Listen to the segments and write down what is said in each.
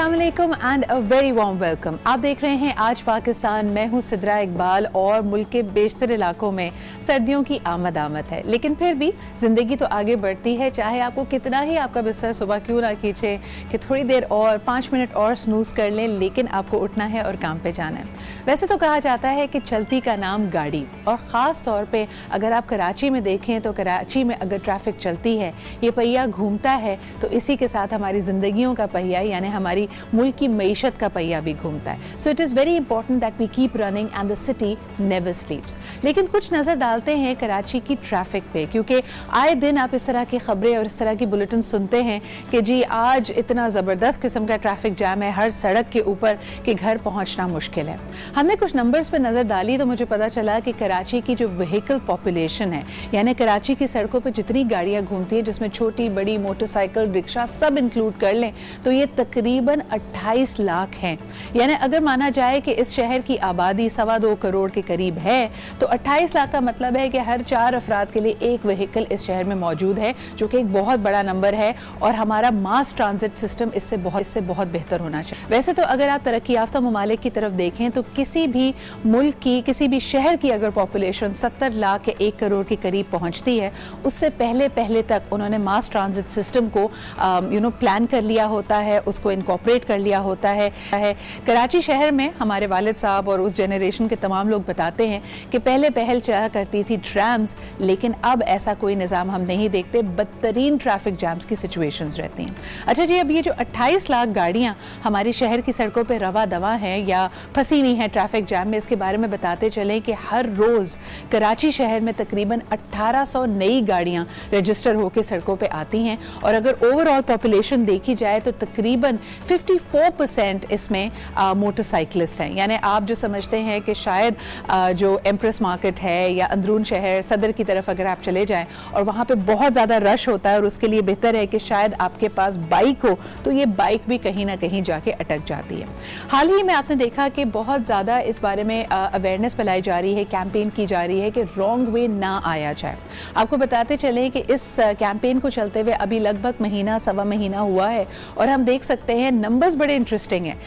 अस्सलाम वालेकुम and a very warm welcome. आप देख रहे हैं आज पाकिस्तान। मैं हूँ सिद्रा इकबाल और मुल्क के बेशतर इलाकों में सर्दियों की आमद है, लेकिन फिर भी ज़िंदगी तो आगे बढ़ती है। चाहे आपको कितना ही आपका बिस्तर सुबह क्यों ना खींचे कि थोड़ी देर और 5 मिनट और स्नूज़ कर लें, लेकिन आपको उठना है और काम पर जाना है। वैसे तो कहा जाता है कि चलती का नाम गाड़ी, और ख़ास तौर पर अगर आप कराची में देखें तो कराची में अगर ट्रैफिक चलती है, ये पहिया घूमता है, तो इसी के साथ हमारी ज़िंदगियों का पहिया यानी हमारी मुल्क की मईशत का पहिया भी घूमता है। So it is very important that we keep running and the city never sleeps. लेकिन कुछ नज़र डालते हैं कराची की ट्रैफिक पे, क्योंकि आए दिन आप इस तरह की खबरें और इस तरह की बुलेटिन सुनते हैं कि जी आज इतना ज़बरदस्त किस्म का ट्रैफिक जाम है हर सड़क के ऊपर कि घर पहुँचना मुश्किल है। हमने कुछ नंबर्स पर नज़र डाली तो मुझे पता चला कि कराची की जो व्हीकल पॉपुलेशन है, यानी कराची की सड़कों पर जितनी गाड़ियाँ घूमती हैं, जिसमें छोटी बड़ी मोटरसाइकिल रिक्शा सब इंक्लूड कर लें, तो ये तकरीबन 28 लाख हैं। यानी अगर माना जाए कि इस शहर की आबादी 2.25 करोड़ के करीब है, तो 28 लाख का मतलब है कि हर 4 अफराद के लिए एक व्हीकल इस शहर में मौजूद है, जो कि एक बहुत बड़ा नंबर है। और हमारा मास ट्रांजिट सिस्टम इससे बहुत बेहतर होना चाहिए। वैसे तो अगर आप तरक्की याफ्ता ममालिक की तरफ देखें तो किसी भी मुल्क की, किसी भी शहर की अगर पॉपुलेशन 70 लाख या 1 करोड़ के करीब पहुँचती है, उससे पहले तक उन्होंने मास ट्रांजिट सिस्टम को प्लान कर लिया होता है, उसको इनकॉर्पोरेट कर लिया होता है। कराची शहर में हमारे वालिद साहब और उस जनरेशन के तमाम लोग बताते हैं कि पहले पहल चला करती थी ट्रैम्स, लेकिन अब ऐसा कोई निज़ाम हम नहीं देखते। बदतरीन ट्रैफिक जाम्स की सिचुएशंस रहती हैं। अच्छा जी, अब ये जो 28 लाख गाड़ियाँ हमारी शहर की सड़कों पर रवा दवा हैं या फंसी हुई हैं ट्रैफिक जाम में, इसके बारे में बताते चलें कि हर रोज़ कराची शहर में तकरीबन 1800 नई गाड़ियाँ रजिस्टर होकर सड़कों पर आती हैं, और अगर ओवरऑल पॉपुलेशन देखी जाए तो तकरीबन 54% इसमें मोटरसाइकिलिस्ट हैं। यानी आप जो समझते हैं कि शायद जो एम्प्रेस मार्केट है या अंदरून शहर सदर की तरफ अगर आप चले जाएं और वहाँ पे बहुत ज़्यादा रश होता है, और उसके लिए बेहतर है कि शायद आपके पास बाइक हो, तो ये बाइक भी कहीं ना कहीं जाके अटक जाती है। हाल ही में आपने देखा कि बहुत ज़्यादा इस बारे में अवेयरनेस फैलाई जा रही है, कैंपेन की जा रही है कि रॉन्ग वे ना आया जाए। आपको बताते चलें कि इस कैंपेन को चलते हुए अभी लगभग महीना सवा महीना हुआ है, और हम देख सकते हैं नंबर्स बड़े इंटरेस्टिंग हैं।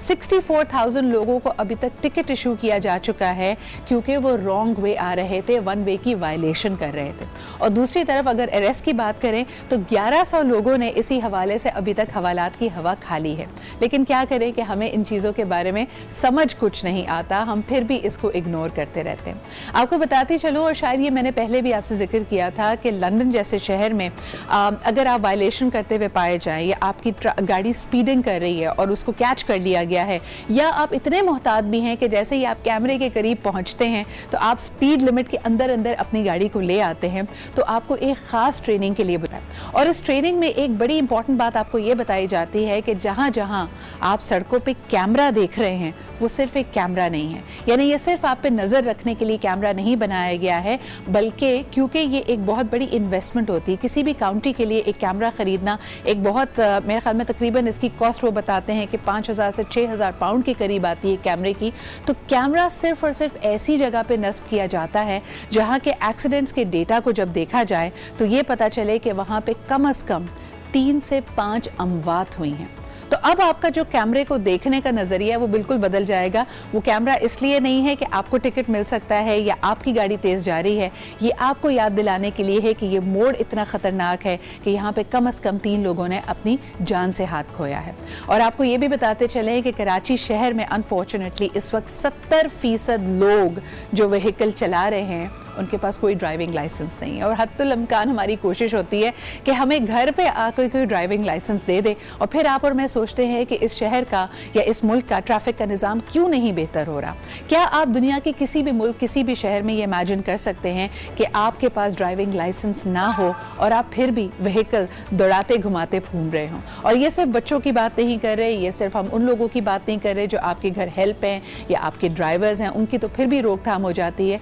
64,000 लोगों को अभी तक टिकट इशू किया जा चुका है, क्योंकि वो रॉन्ग वे आ रहे थे, वन वे की वायलेशन कर रहे थे। और दूसरी तरफ अगर अरेस्ट की बात करें तो 1100 लोगों ने इसी हवाले से अभी तक हवालात की हवा खाली है। लेकिन क्या करें कि हमें इन चीज़ों के बारे में समझ कुछ नहीं आता, हम फिर भी इसको इग्नोर करते रहते हैं। आपको बताती चलूँ, और शायद ये मैंने पहले भी आपसे जिक्र किया था कि लंदन जैसे शहर में अगर आप वायलेशन करते हुए पाए जाएँ, या आपकी गाड़ी स्पीडिंग कर रही है और उसको कैच कर लिया गया है, या आप इतने मोहतात भी हैं कि जैसे ही आप कैमरे के करीब पहुंचते हैं तो आप स्पीड लिमिट के अंदर अंदर अपनी गाड़ी को ले आते हैं, तो आपको एक खास ट्रेनिंग के लिए बताएं। और इस ट्रेनिंग में एक बड़ी इंपॉर्टेंट बात आपको ये बताई जाती है कि जहां जहां आप सड़कों पे कैमरा देख रहे हैं, वो सिर्फ एक कैमरा नहीं है। यानी ये सिर्फ आप पे नज़र रखने के लिए कैमरा नहीं बनाया गया है, बल्कि क्योंकि ये एक बहुत बड़ी इन्वेस्टमेंट होती है। किसी भी काउंटी के लिए एक कैमरा खरीदना एक बहुत, मेरे ख्याल में तकरीबन इसकी कॉस्ट वो बताते हैं कि 5000 से 6000 पाउंड के करीब आती है कैमरे की। तो कैमरा सिर्फ और सिर्फ ऐसी जगह पे नस्ब किया जाता है जहाँ के एक्सीडेंट्स के डेटा को जब देखा जाए तो ये पता चले कि वहाँ पे कम अज़ कम 3 से 5 अमवात हुई हैं। तो अब आपका जो कैमरे को देखने का नज़रिया है वो बिल्कुल बदल जाएगा। वो कैमरा इसलिए नहीं है कि आपको टिकट मिल सकता है या आपकी गाड़ी तेज़ जा रही है, ये आपको याद दिलाने के लिए है कि ये मोड़ इतना ख़तरनाक है कि यहाँ पे कम से कम 3 लोगों ने अपनी जान से हाथ खोया है। और आपको ये भी बताते चले कि कराची शहर में अनफॉर्चुनेटली इस वक्त 70% लोग जो व्हीकल चला रहे हैं, उनके पास कोई ड्राइविंग लाइसेंस नहीं है। और हद्दुल इम्कान हमारी कोशिश होती है कि हमें घर पे आकर कोई ड्राइविंग लाइसेंस दे दे, और फिर आप और मैं सोचते हैं कि इस शहर का या इस मुल्क का ट्रैफिक का निज़ाम क्यों नहीं बेहतर हो रहा। क्या आप दुनिया के किसी भी मुल्क, किसी भी शहर में ये इमेजिन कर सकते हैं कि आपके पास ड्राइविंग लाइसेंस ना हो और आप फिर भी व्हीकल दौड़ाते घुमाते घूम रहे हों? और ये सिर्फ बच्चों की बात नहीं कर रहे, ये सिर्फ हम उन लोगों की बात नहीं कर रहे जो आपके घर हेल्प हैं या आपके ड्राइवर्स हैं, उनकी तो फिर भी रोकथाम हो जाती है।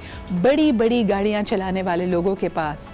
बड़ी बड़ी गाड़ियां चलाने वाले लोगों के पास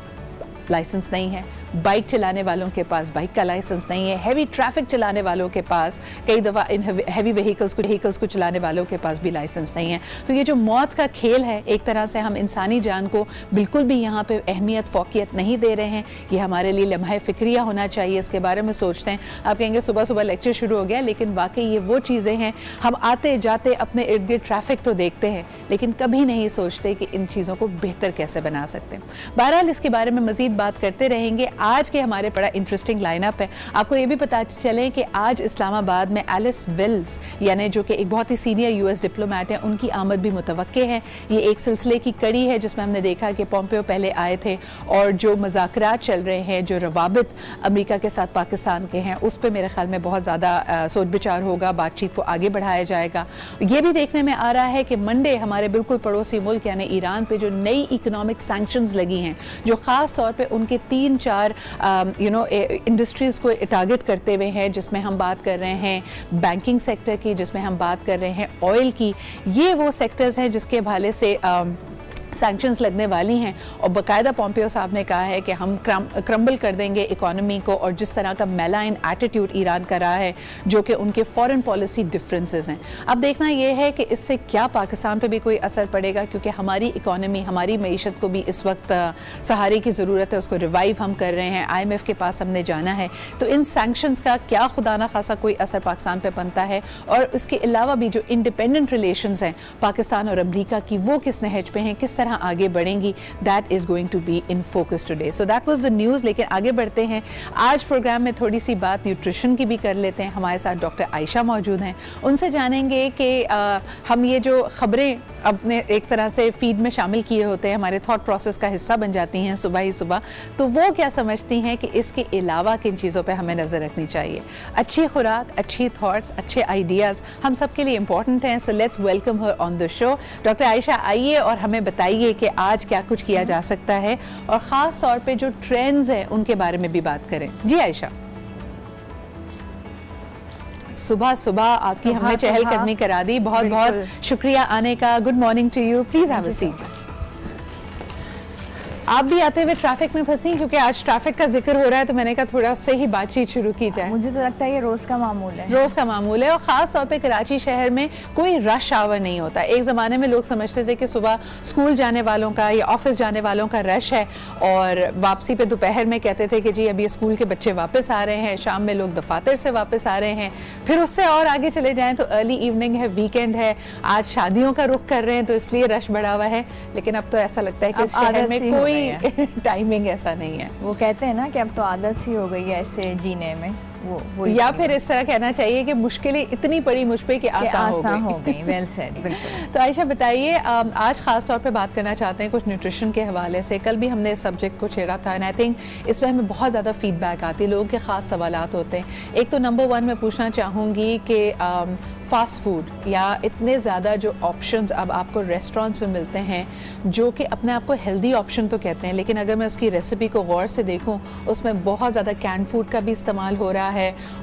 लाइसेंस नहीं है, बाइक चलाने वालों के पास बाइक का लाइसेंस नहीं है, हैवी ट्रैफिक चलाने वालों के पास, कई दफ़ा इन हैवी व्हीकल्स को चलाने वालों के पास भी लाइसेंस नहीं है। तो ये जो मौत का खेल है, एक तरह से हम इंसानी जान को बिल्कुल भी यहाँ पे अहमियत फ़ौकियत नहीं दे रहे हैं। ये हमारे लिए लम्हा फ़िक्रिया होना चाहिए, इसके बारे में सोचते हैं। आप कहेंगे सुबह सुबह लेक्चर शुरू हो गया, लेकिन वाकई ये वो चीज़ें हैं, हम आते जाते अपने इर्द गिर्द ट्रैफिक तो देखते हैं लेकिन कभी नहीं सोचते कि इन चीज़ों को बेहतर कैसे बना सकते हैं। बहरहाल इसके बारे में मज़ीद बात करते रहेंगे। आज के हमारे बड़ा इंटरेस्टिंग लाइनअप है। आपको ये भी पता चले कि आज इस्लामाबाद में एलिस वेल्स, यानी जो कि एक बहुत ही सीनियर US डिप्लोमेट हैं, उनकी आमद भी मुतवक्के है। ये एक सिलसिले की कड़ी है जिसमें हमने देखा कि पोम्पियो पहले आए थे और जो मज़ाकरात चल रहे हैं, जो रवाबित अमेरिका के साथ पाकिस्तान के हैं, उस पर मेरे ख्याल में बहुत ज़्यादा सोच विचार होगा, बातचीत को आगे बढ़ाया जाएगा। ये भी देखने में आ रहा है कि मंडे हमारे बिल्कुल पड़ोसी मुल्क यानी ईरान पे जो नई इकोनॉमिक सैंक्शंस लगी हैं, जो ख़ास तौर पे उनके 3-4 इंडस्ट्रीज़ को टारगेट करते हुए हैं, जिसमें हम बात कर रहे हैं बैंकिंग सेक्टर की, जिसमें हम बात कर रहे हैं ऑयल की। ये वो सेक्टर्स हैं जिसके हवाले से सैंक्शंस लगने वाली हैं और बाकायदा पोम्पियो साहब ने कहा है कि हम क्रम्बल कर देंगे इकॉनमी को। और जिस तरह का मेलाइन एटीट्यूड ईरान का रहा है, जो कि उनके फॉरेन पॉलिसी डिफरेंसेस हैं, अब देखना यह है कि इससे क्या पाकिस्तान पे भी कोई असर पड़ेगा, क्योंकि हमारी इकॉनमी, हमारी मईशत को भी इस वक्त सहारे की ज़रूरत है, उसको रिवाइव हम कर रहे हैं, IMF के पास हमने जाना है। तो इन सैंक्शंस का क्या खुदा ना खासा कोई असर पाकिस्तान पर बनता है, और इसके अलावा भी जो इंडिपेंडेंट रिलेशंस हैं पाकिस्तान और अमरीका की, वो किस नहज पर हैं, किस तरह आगे बढ़ेंगी। That is going to be in focus today. So that was the news. लेकिन आगे बढ़ते हैं। आज प्रोग्राम में थोड़ी सी बात न्यूट्रिशन की भी कर लेते हैं। हमारे साथ डॉक्टर आयशा मौजूद हैं, उनसे जानेंगे कि हम ये जो खबरें अपने एक तरह से फीड में शामिल किए होते हैं, हमारे थॉट प्रोसेस का हिस्सा बन जाती हैं सुबह ही सुबह, तो वो क्या समझती हैं कि इसके अलावा किन चीज़ों पर हमें नज़र रखनी चाहिए। अच्छी खुराक, अच्छी थॉट्स, अच्छे आइडियाज़ हम सब के लिए इंपॉर्टेंट हैं। So let's welcome her on the show. Doctor Ayesha, आइए और हमें बताइए कि आज क्या कुछ किया जा सकता है और ख़ास तौर पे जो ट्रेंड्स हैं उनके बारे में भी बात करें। जी आयशा, सुबह सुबह आपकी हमने चहलकदमी करा दी, बहुत बहुत शुक्रिया आने का। Good morning to you, please have a seat. आप भी आते हुए ट्रैफिक में फंसी, क्योंकि आज ट्रैफिक का जिक्र हो रहा है तो मैंने कहा थोड़ा उससे ही बातचीत शुरू की जाए। मुझे तो लगता है ये रोज़ का मामूल है और ख़ास तौर पे कराची शहर में कोई रश आवर नहीं होता। एक ज़माने में लोग समझते थे कि सुबह स्कूल जाने वालों का या ऑफिस जाने वालों का रश है और वापसी पर दोपहर में कहते थे कि जी अभी स्कूल के बच्चे वापस आ रहे हैं, शाम में लोग दफातर से वापस आ रहे हैं। फिर उससे और आगे चले जाएँ तो अर्ली इवनिंग है, वीकेंड है, आज शादियों का रुख कर रहे हैं तो इसलिए रश बढ़ा हुआ है। लेकिन अब तो ऐसा लगता है कि शहर में कोई टाइमिंग ऐसा नहीं है। वो कहते हैं ना कि अब तो आदत सी हो गई है ऐसे जीने में। वो या फिर इस तरह कहना चाहिए कि मुश्किलें इतनी पड़ी मुझ पे कि आसान हो गई। वेल सेड, बिल्कुल। तो आयशा बताइए, आज खास तौर पे बात करना चाहते हैं कुछ न्यूट्रिशन के हवाले से। कल भी हमने इस सब्जेक्ट को छेड़ा था एंड आई थिंक इसमें हमें बहुत ज़्यादा फीडबैक आती है, लोगों के ख़ास सवालात होते हैं। एक तो नंबर 1 मैं पूछना चाहूँगी कि फ़ास्ट फूड या इतने ज़्यादा जो ऑप्शंस अब आपको रेस्टोरेंट्स में मिलते हैं, जो कि अपने आप को हेल्दी ऑप्शन तो कहते हैं, लेकिन अगर मैं उसकी रेसिपी को गौर से देखूं, उसमें बहुत ज़्यादा कैन फूड का भी इस्तेमाल हो रहा है।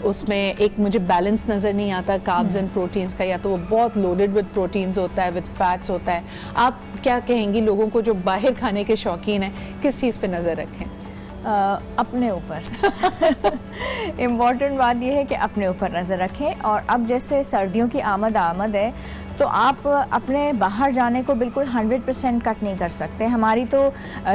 उसमें एक मुझे बैलेंस नज़र नहीं आता कार्ब्स एंड प्रोटीन्स का, या तो वो बहुत लोडेड विद प्रोटीन्स होता है, विद फैट्स होता है। आप क्या कहेंगी लोगों को जो बाहर खाने के शौकीन हैं, किस चीज़ पर नज़र रखें? अपने ऊपर इम्पॉर्टेंट बात यह है कि अपने ऊपर नज़र रखें। और अब जैसे सर्दियों की आमद है तो आप अपने बाहर जाने को बिल्कुल 100% कट नहीं कर सकते। हमारी तो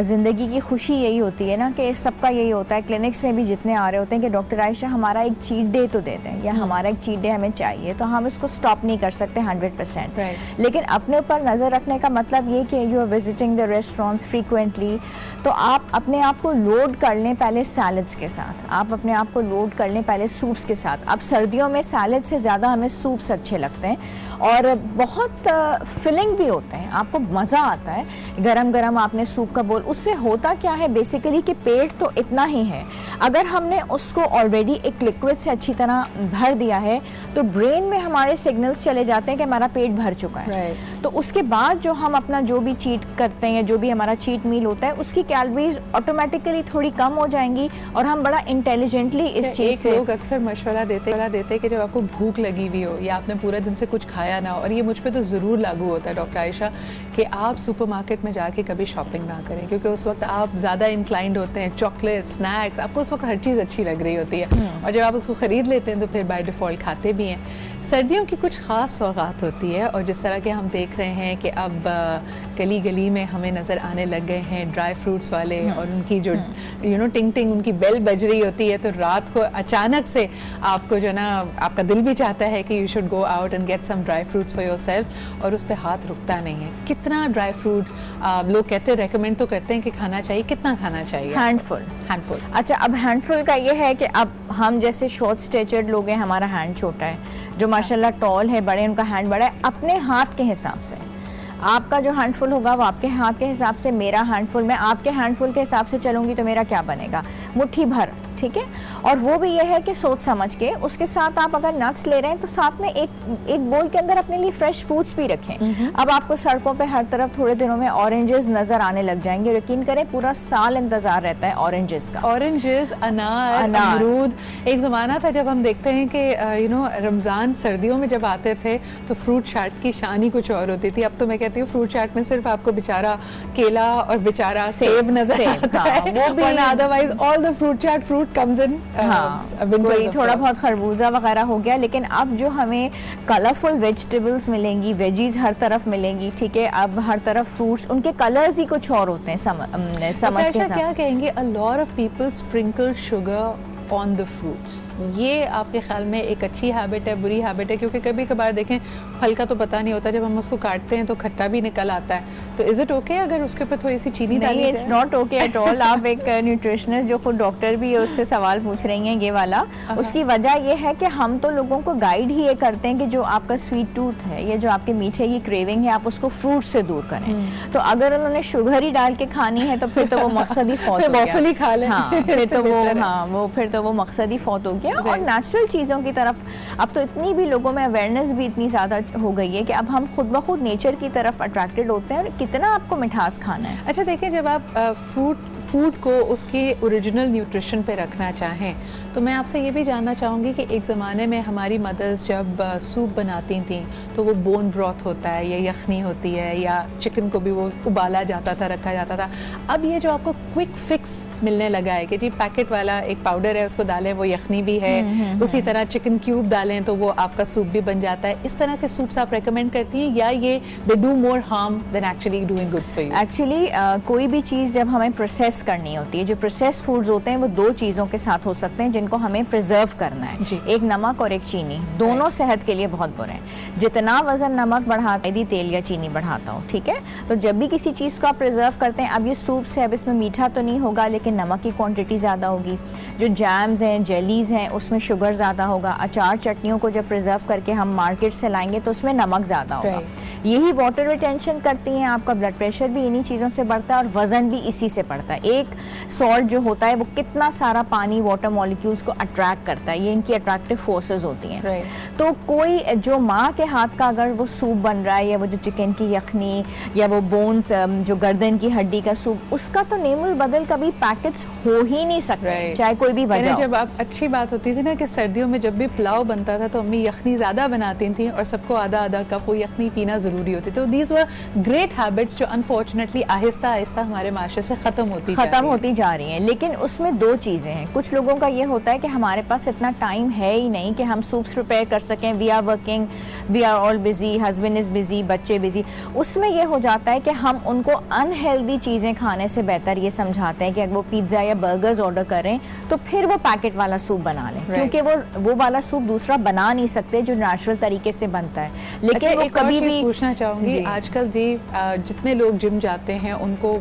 ज़िंदगी की खुशी यही होती है ना, कि सबका यही होता है। क्लिनिक्स में भी जितने आ रहे होते हैं कि डॉक्टर आयशा हमारा एक चीट डे तो दे दें, या हमारा एक चीट डे हमें चाहिए, तो हम इसको स्टॉप नहीं कर सकते 100%। लेकिन अपने ऊपर नज़र रखने का मतलब ये कि you are visiting the restaurants frequently, तो आप अपने आप को लोड कर लें पहले सैलड्स के साथ, आप अपने आप को लोड कर लें पहले सूप्स के साथ। अब सर्दियों में सैलड से ज़्यादा हमें सूप्स अच्छे लगते हैं और बहुत फिलिंग भी होते हैं, आपको मज़ा आता है। गरम गरम आपने सूप का बोल, उससे होता क्या है बेसिकली कि पेट तो इतना ही है, अगर हमने उसको ऑलरेडी एक लिक्विड से अच्छी तरह भर दिया है तो ब्रेन में हमारे सिग्नल्स चले जाते हैं कि हमारा पेट भर चुका है। तो उसके बाद जो हम अपना जो भी चीट करते हैं, जो भी हमारा चीट मील होता है, उसकी कैलोरीज ऑटोमेटिकली थोड़ी कम हो जाएंगी और हम बड़ा इंटेलिजेंटली इस चीज़ से। लोग अक्सर मशवरा देते कि जब आपको भूख लगी हुई हो या आपने पूरा दिन से कुछ खाया ना, और ये मुझ पे तो ज़रूर लागू होता है डॉक्टर आयशा, कि आप सुपरमार्केट में जाके कभी शॉपिंग ना करें, क्योंकि उस वक्त आप ज़्यादा इंक्लाइंड होते हैं चॉकलेट, स्नैक्स, आपको उस वक्त हर चीज़ अच्छी लग रही होती है और जब आप उसको ख़रीद लेते हैं तो फिर बाय डिफ़ॉल्ट खाते भी हैं। सर्दियों की कुछ ख़ास सौगात होती है और जिस तरह के हम देख रहे हैं कि अब गली गली में हमें नज़र आने लग गए हैं ड्राई फ्रूट्स वाले और उनकी जो यू नो टिंग टिंग उनकी बेल बज रही होती है, तो रात को अचानक से आपको जो ना आपका दिल भी चाहता है कि you should go out and get some dry fruits for yourself और उस पर हाथ रुकता नहीं है। कितना ड्राई फ्रूट लोग कहते हैं, रेकमेंड तो करते हैं कि खाना चाहिए, कितना खाना चाहिए? हैंडफुल। अच्छा, अब हैंडफुल का ये है कि अब हम जैसे शॉर्ट स्टेचर्ड लोग हैं, हमारा हैंड छोटा है, जो माशाल्लाह टॉल है, बड़े, उनका हैंड बड़ा है। अपने हाथ के हिसाब से आपका जो हैंडफुल होगा वो आपके हाथ के हिसाब से, मेरा हैंडफुल, मैं आपके हैंडफुल के हिसाब से चलूँगी तो मेरा क्या बनेगा? मुट्ठी भर, ठीक है। और वो भी ये है कि सोच समझ के उसके साथ आप अगर नट्स ले रहे हैं तो साथ में एक बोल के अंदर अपने लिए फ्रेश फ्रूट्स भी रखें। अब आपको सड़कों पे हर तरफ थोड़े दिनों में ऑरेंजेस नज़र आने लग जाएंगे, यकीन करें पूरा साल इंतज़ार रहता है ऑरेंजेस का। ऑरेंजेस, अनार, अमरूद। एक ज़माना था जब हम देखते हैं कि यू नो रमज़ान सर्दियों में जब आते थे तो फ्रूट चाट की शान ही कुछ और होती थी। अब तो मैं कहती हूँ फ्रूट चाट में सिर्फ आपको बेचारा केला और बेचारा सेब नज़र आता है, otherwise all the fruit chaat fruit comes in, कोई थोड़ा बहुत खरबूजा वगैरह हो गया। लेकिन अब जो हमें कलरफुल वेजिटेबल्स मिलेंगी, वेजीज हर तरफ मिलेंगी, ठीक है। अब हर तरफ फ्रूट्स, उनके कलर्स ही कुछ और होते हैं। क्या कहेंगे, a lot of people sprinkle sugar on the fruits, ये आपके ख्याल में एक अच्छी हैबिट है, बुरी हैबिट है? क्योंकि कभी कभार देखें फल का तो पता नहीं होता, जब हम उसको काटते हैं तो खट्टा भी निकल आता है, तो इज़ इट ओके अगर उसके ऊपर थोड़ी सी चीनी डाली? It's not okay at all. आप एक न्यूट्रिशनिस्ट जो खुद डॉक्टर भी है उससे सवाल पूछ रही हैं ये वाला। उसकी वजह यह है कि हम तो लोगों को गाइड ही ये करते हैं कि जो आपका स्वीट टूथ है या जो आपके मीठे की क्रेविंग है आप उसको फ्रूट से दूर करें, तो अगर उन्होंने शुगर ही डाल के खानी है तो फिर तो वो मकसद ही फौत हो गया। और नेचुरल चीज़ों की तरफ अब तो इतनी भी लोगों में अवेयरनेस भी इतनी ज़्यादा हो गई है कि अब हम खुद ब खुद नेचर की तरफ अट्रैक्टेड होते हैं। और कितना आपको मिठास खाना है। अच्छा देखिए, जब आप फूड को उसके ओरिजिनल न्यूट्रिशन पे रखना चाहें तो मैं आपसे ये भी जानना चाहूँगी कि एक ज़माने में हमारी मदर्स जब सूप बनाती थीं तो वो बोन ब्रॉथ होता है या यखनी होती है या चिकन को भी वो उबाला जाता था, रखा जाता था। अब ये जो आपको क्विक फिक्स मिलने लगा है कि जी पैकेट वाला एक पाउडर है उसको डालें वो यखनी भी है, उसी तरह चिकन क्यूब डालें तो वो आपका सूप भी बन जाता है, इस तरह के सूप्स आप रेकमेंड करती हैं या ये they do more harm than actually doing good for you? Actually कोई भी चीज़ जब हमें प्रोसेस करनी होती है, जो प्रोसेस फूड्स होते हैं वो दो चीज़ों के साथ हो सकते हैं जिनको हमें प्रिजर्व करना है, एक नमक और एक चीनी। दोनों सेहत के लिए बहुत बुरे हैं। जितना वजन नमक बढ़ाता है यदि तेल या चीनी बढ़ाता हो, ठीक है। तो जब भी किसी चीज़ को आप प्रिजर्व करते हैं, अब ये सूप से अब इसमें मीठा तो नहीं होगा लेकिन नमक की क्वान्टिटी ज़्यादा होगी, जो जैम्स हैं, जेलीज़ हैं उसमें शुगर ज़्यादा होगा, अचार चटनियों को जब प्रिजर्व करके हम मार्केट से लाएंगे तो उसमें नमक ज़्यादा होगा। यही वाटर रिटेंशन करती हैं, आपका ब्लड प्रेशर भी इन्हीं चीज़ों से बढ़ता है और वज़न भी इसी से बढ़ता है। एक सॉल्ट जो होता है वो कितना सारा पानी, वाटर मॉलिक्यूल्स को अट्रैक्ट करता है, ये इनकी अट्रैक्टिव फोर्सेस होती हैं। तो कोई जो माँ के हाथ का अगर वो सूप बन रहा है या वो जो चिकन की यखनी या वो बोन्स जो गर्दन की हड्डी का सूप, उसका तो नेमुल बदल कभी पैकेट्स हो ही नहीं सकते, चाहे कोई भी वजह। जब आप अच्छी बात होती थी ना कि सर्दियों में जब भी पुलाव बनता था तो अम्मी यखनी ज़्यादा बनाती थी और सबको आधा आधा कप वो यखनी पीना ज़रूरी होती। तो दीज वर ग्रेट हैबिट्स जो अनफॉर्चुनेटली आहिस्ता आहिस्ता हमारे माशरे से ख़त्म होती जा रही हैं। लेकिन उसमें दो चीज़ें हैं। कुछ लोगों का ये होता है कि हमारे पास इतना टाइम है ही नहीं कि हम सूप्स प्रिपेयर कर सकें, we are working, we are all busy, husband is busy, बच्चे बिज़ी। उसमें यह हो जाता है कि हम उनको अनहेल्दी चीज़ें खाने से बेहतर ये समझाते हैं कि अगर वो पिज़्ज़ा या बर्गर्स ऑर्डर करें तो फिर वो पैकेट वाला सूप बना लें, क्योंकि वो वाला सूप दूसरा बना नहीं सकते जो नेचुरल तरीके से बनता है। लेकिन वो कभी भी पूछना चाहूँगी, आजकल जी जितने लोग जिम जाते हैं उनको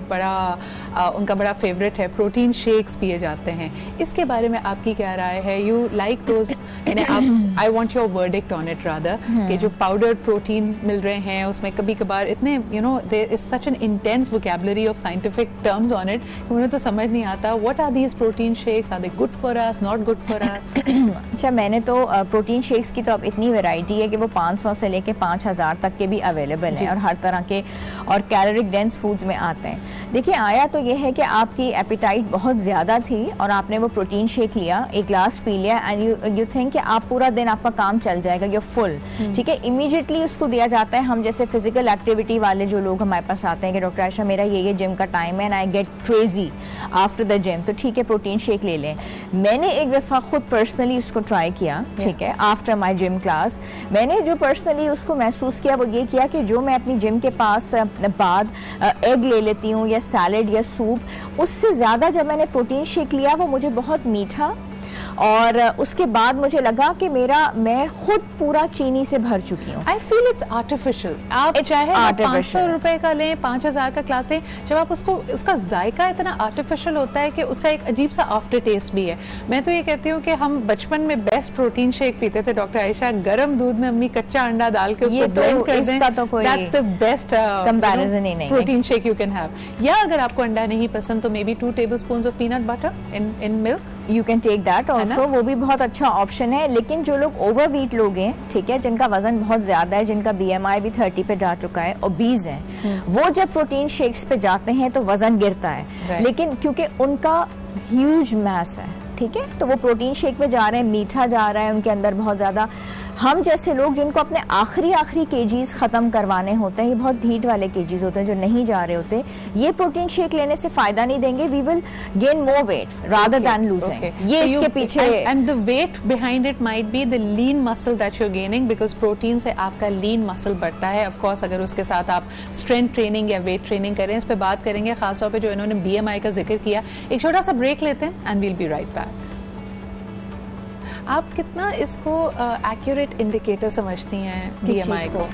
उनका बड़ा फेवरेट है प्रोटीन शेक्स पिए जाते हैं, इसके बारे में आपकी क्या राय है? यू लाइक दोज, यानी आप, I want your verdict on it rather, कि जो पाउडर्ड प्रोटीन मिल रहे हैं उसमें कभी कभार इतने you know there is such an intense vocabulary of scientific terms on it, उन्हें तो समझ नहीं आता what are these protein shakes, are they good for us, not good for us? अच्छा, मैंने तो प्रोटीन शेक्स की तो अब इतनी वेराइटी है कि वो 500 से लेके 5000 तक के भी अवेलेबल हैं और हर तरह के और कैलोरिक डेंस फूड्स में आते हैं। देखिए, आया तो ये है कि आपकी एपिटाइट बहुत ज़्यादा थी और आपने वो प्रोटीन शेक लिया, एक ग्लास पी लिया, एंड यू थिंक कि आप पूरा दिन आपका काम चल जाएगा, यू फुल, ठीक है। इमीडिएटली उसको दिया जाता है। हम जैसे फिजिकल एक्टिविटी वाले जो लोग हमारे पास आते हैं कि डॉक्टर आयशा मेरा ये जिम का टाइम है and I get crazy after the gym, तो ठीक है प्रोटीन शेक ले लें। मैंने एक दफ़ा खुद पर्सनली इसको ट्राई किया, ठीक है, आफ्टर माई जिम क्लास। मैंने जो पर्सनली उसको महसूस किया वो ये किया कि जो मैं अपनी जिम के पास बाद एग ले लेती हूँ या सैलेड या सूप, उससे ज़्यादा जब मैंने प्रोटीन शेक लिया वो मुझे बहुत मीठा, और उसके बाद मुझे लगा कि मेरा मैं खुद पूरा चीनी से भर चुकी हूँ। I feel it's artificial. आप चाहे 500 रुपए का लें, 5000 का क्लास लें, जब आप उसको उसका जायका इतना आर्टिफिशियल होता है कि उसका एक अजीब सा आफ्टर टेस्ट भी है। मैं तो ये कहती हूँ कि हम बचपन में बेस्ट प्रोटीन शेक पीते थे डॉक्टर आयशा, गर्म दूध में अम्मी कच्चा अंडा डाल के उसको ब्लेंड कर दें, that's the best protein shake you can have. या अगर आपको अंडा नहीं पसंद तो maybe 2 tablespoons of peanut butter in milk, you can take that also, वो भी बहुत अच्छा ऑप्शन है। लेकिन जो लोग ओवरवेट लोग हैं, ठीक है, जिनका वजन बहुत ज़्यादा है, जिनका BMI भी 30 पे जा चुका है, ओबीज हैं, वो जब प्रोटीन शेक्स पे जाते हैं तो वजन गिरता है, लेकिन क्योंकि उनका ह्यूज मास है, ठीक है, तो वो प्रोटीन शेक में जा रहे हैं, मीठा जा रहा है उनके अंदर बहुत ज़्यादा। हम जैसे लोग जिनको अपने आखिरी केजीज़ ख़त्म करवाने होते हैं, ये बहुत ढीठ वाले केजीज़ होते हैं जो नहीं जा रहे होते, ये प्रोटीन शेक लेने से फ़ायदा नहीं देंगे। We will gain more weight rather than losing. ये इसके पीछे, and the weight behind it might be the lean muscle that you are gaining, because protein से आपका लीन मसल बढ़ता है। ऑफ कोर्स अगर उसके साथ आप स्ट्रेंथ ट्रेनिंग या वेट ट्रेनिंग करें, इस पर बात करेंगे खासतौर पर जो इन्होंने BMI का जिक्र किया। एक छोटा सा ब्रेक लेते हैं and we'll be right back. आप कितना इसको एक्यूरेट इंडिकेटर समझती हैं BMI को?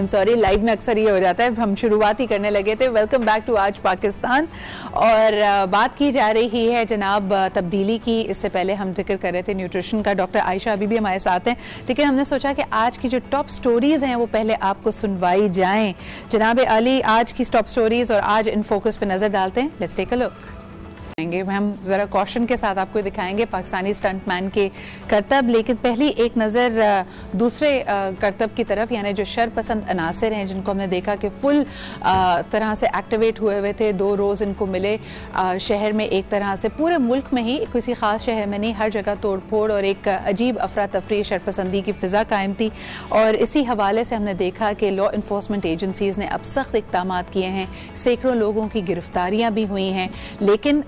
I'm sorry, लाइव में अक्सर ये हो जाता है, हम शुरुआत ही करने लगे थे। Welcome back to Aaj Pakistan, और बात की जा रही है जनाब तब्दीली की। इससे पहले हम जिक्र कर रहे थे न्यूट्रिशन का, डॉक्टर आयशा अभी भी हमारे साथ हैं, लेकिन हमने सोचा कि आज की जो टॉप स्टोरीज़ हैं वो पहले आपको सुनवाई जाएँ। जनाब अली, आज की टॉप स्टोरीज़ और आज इन फोकस पर नज़र डालते हैं। Let's take a look. हम ज़रा कॉशन के साथ आपको दिखाएंगे पाकिस्तानी स्टंटमैन के करतब, लेकिन पहली एक नज़र दूसरे करतब की तरफ, यानी जो शरपसंद अनासर हैं जिनको हमने देखा कि फुल तरह से एक्टिवेट हुए थे। 2 रोज़ इनको मिले शहर में, एक तरह से पूरे मुल्क में ही, किसी ख़ास शहर में नहीं, हर जगह तोड़ फोड़ और एक अजीब अफरा तफरी शरपसंदी की फ़िज़ा कायम थी। और इसी हवाले से हमने देखा कि लॉ इन्फोर्समेंट एजेंसीज़ ने अब सख्त इक़दाम किए हैं, सैकड़ों लोगों की गिरफ्तारियाँ भी हुई हैं। लेकिन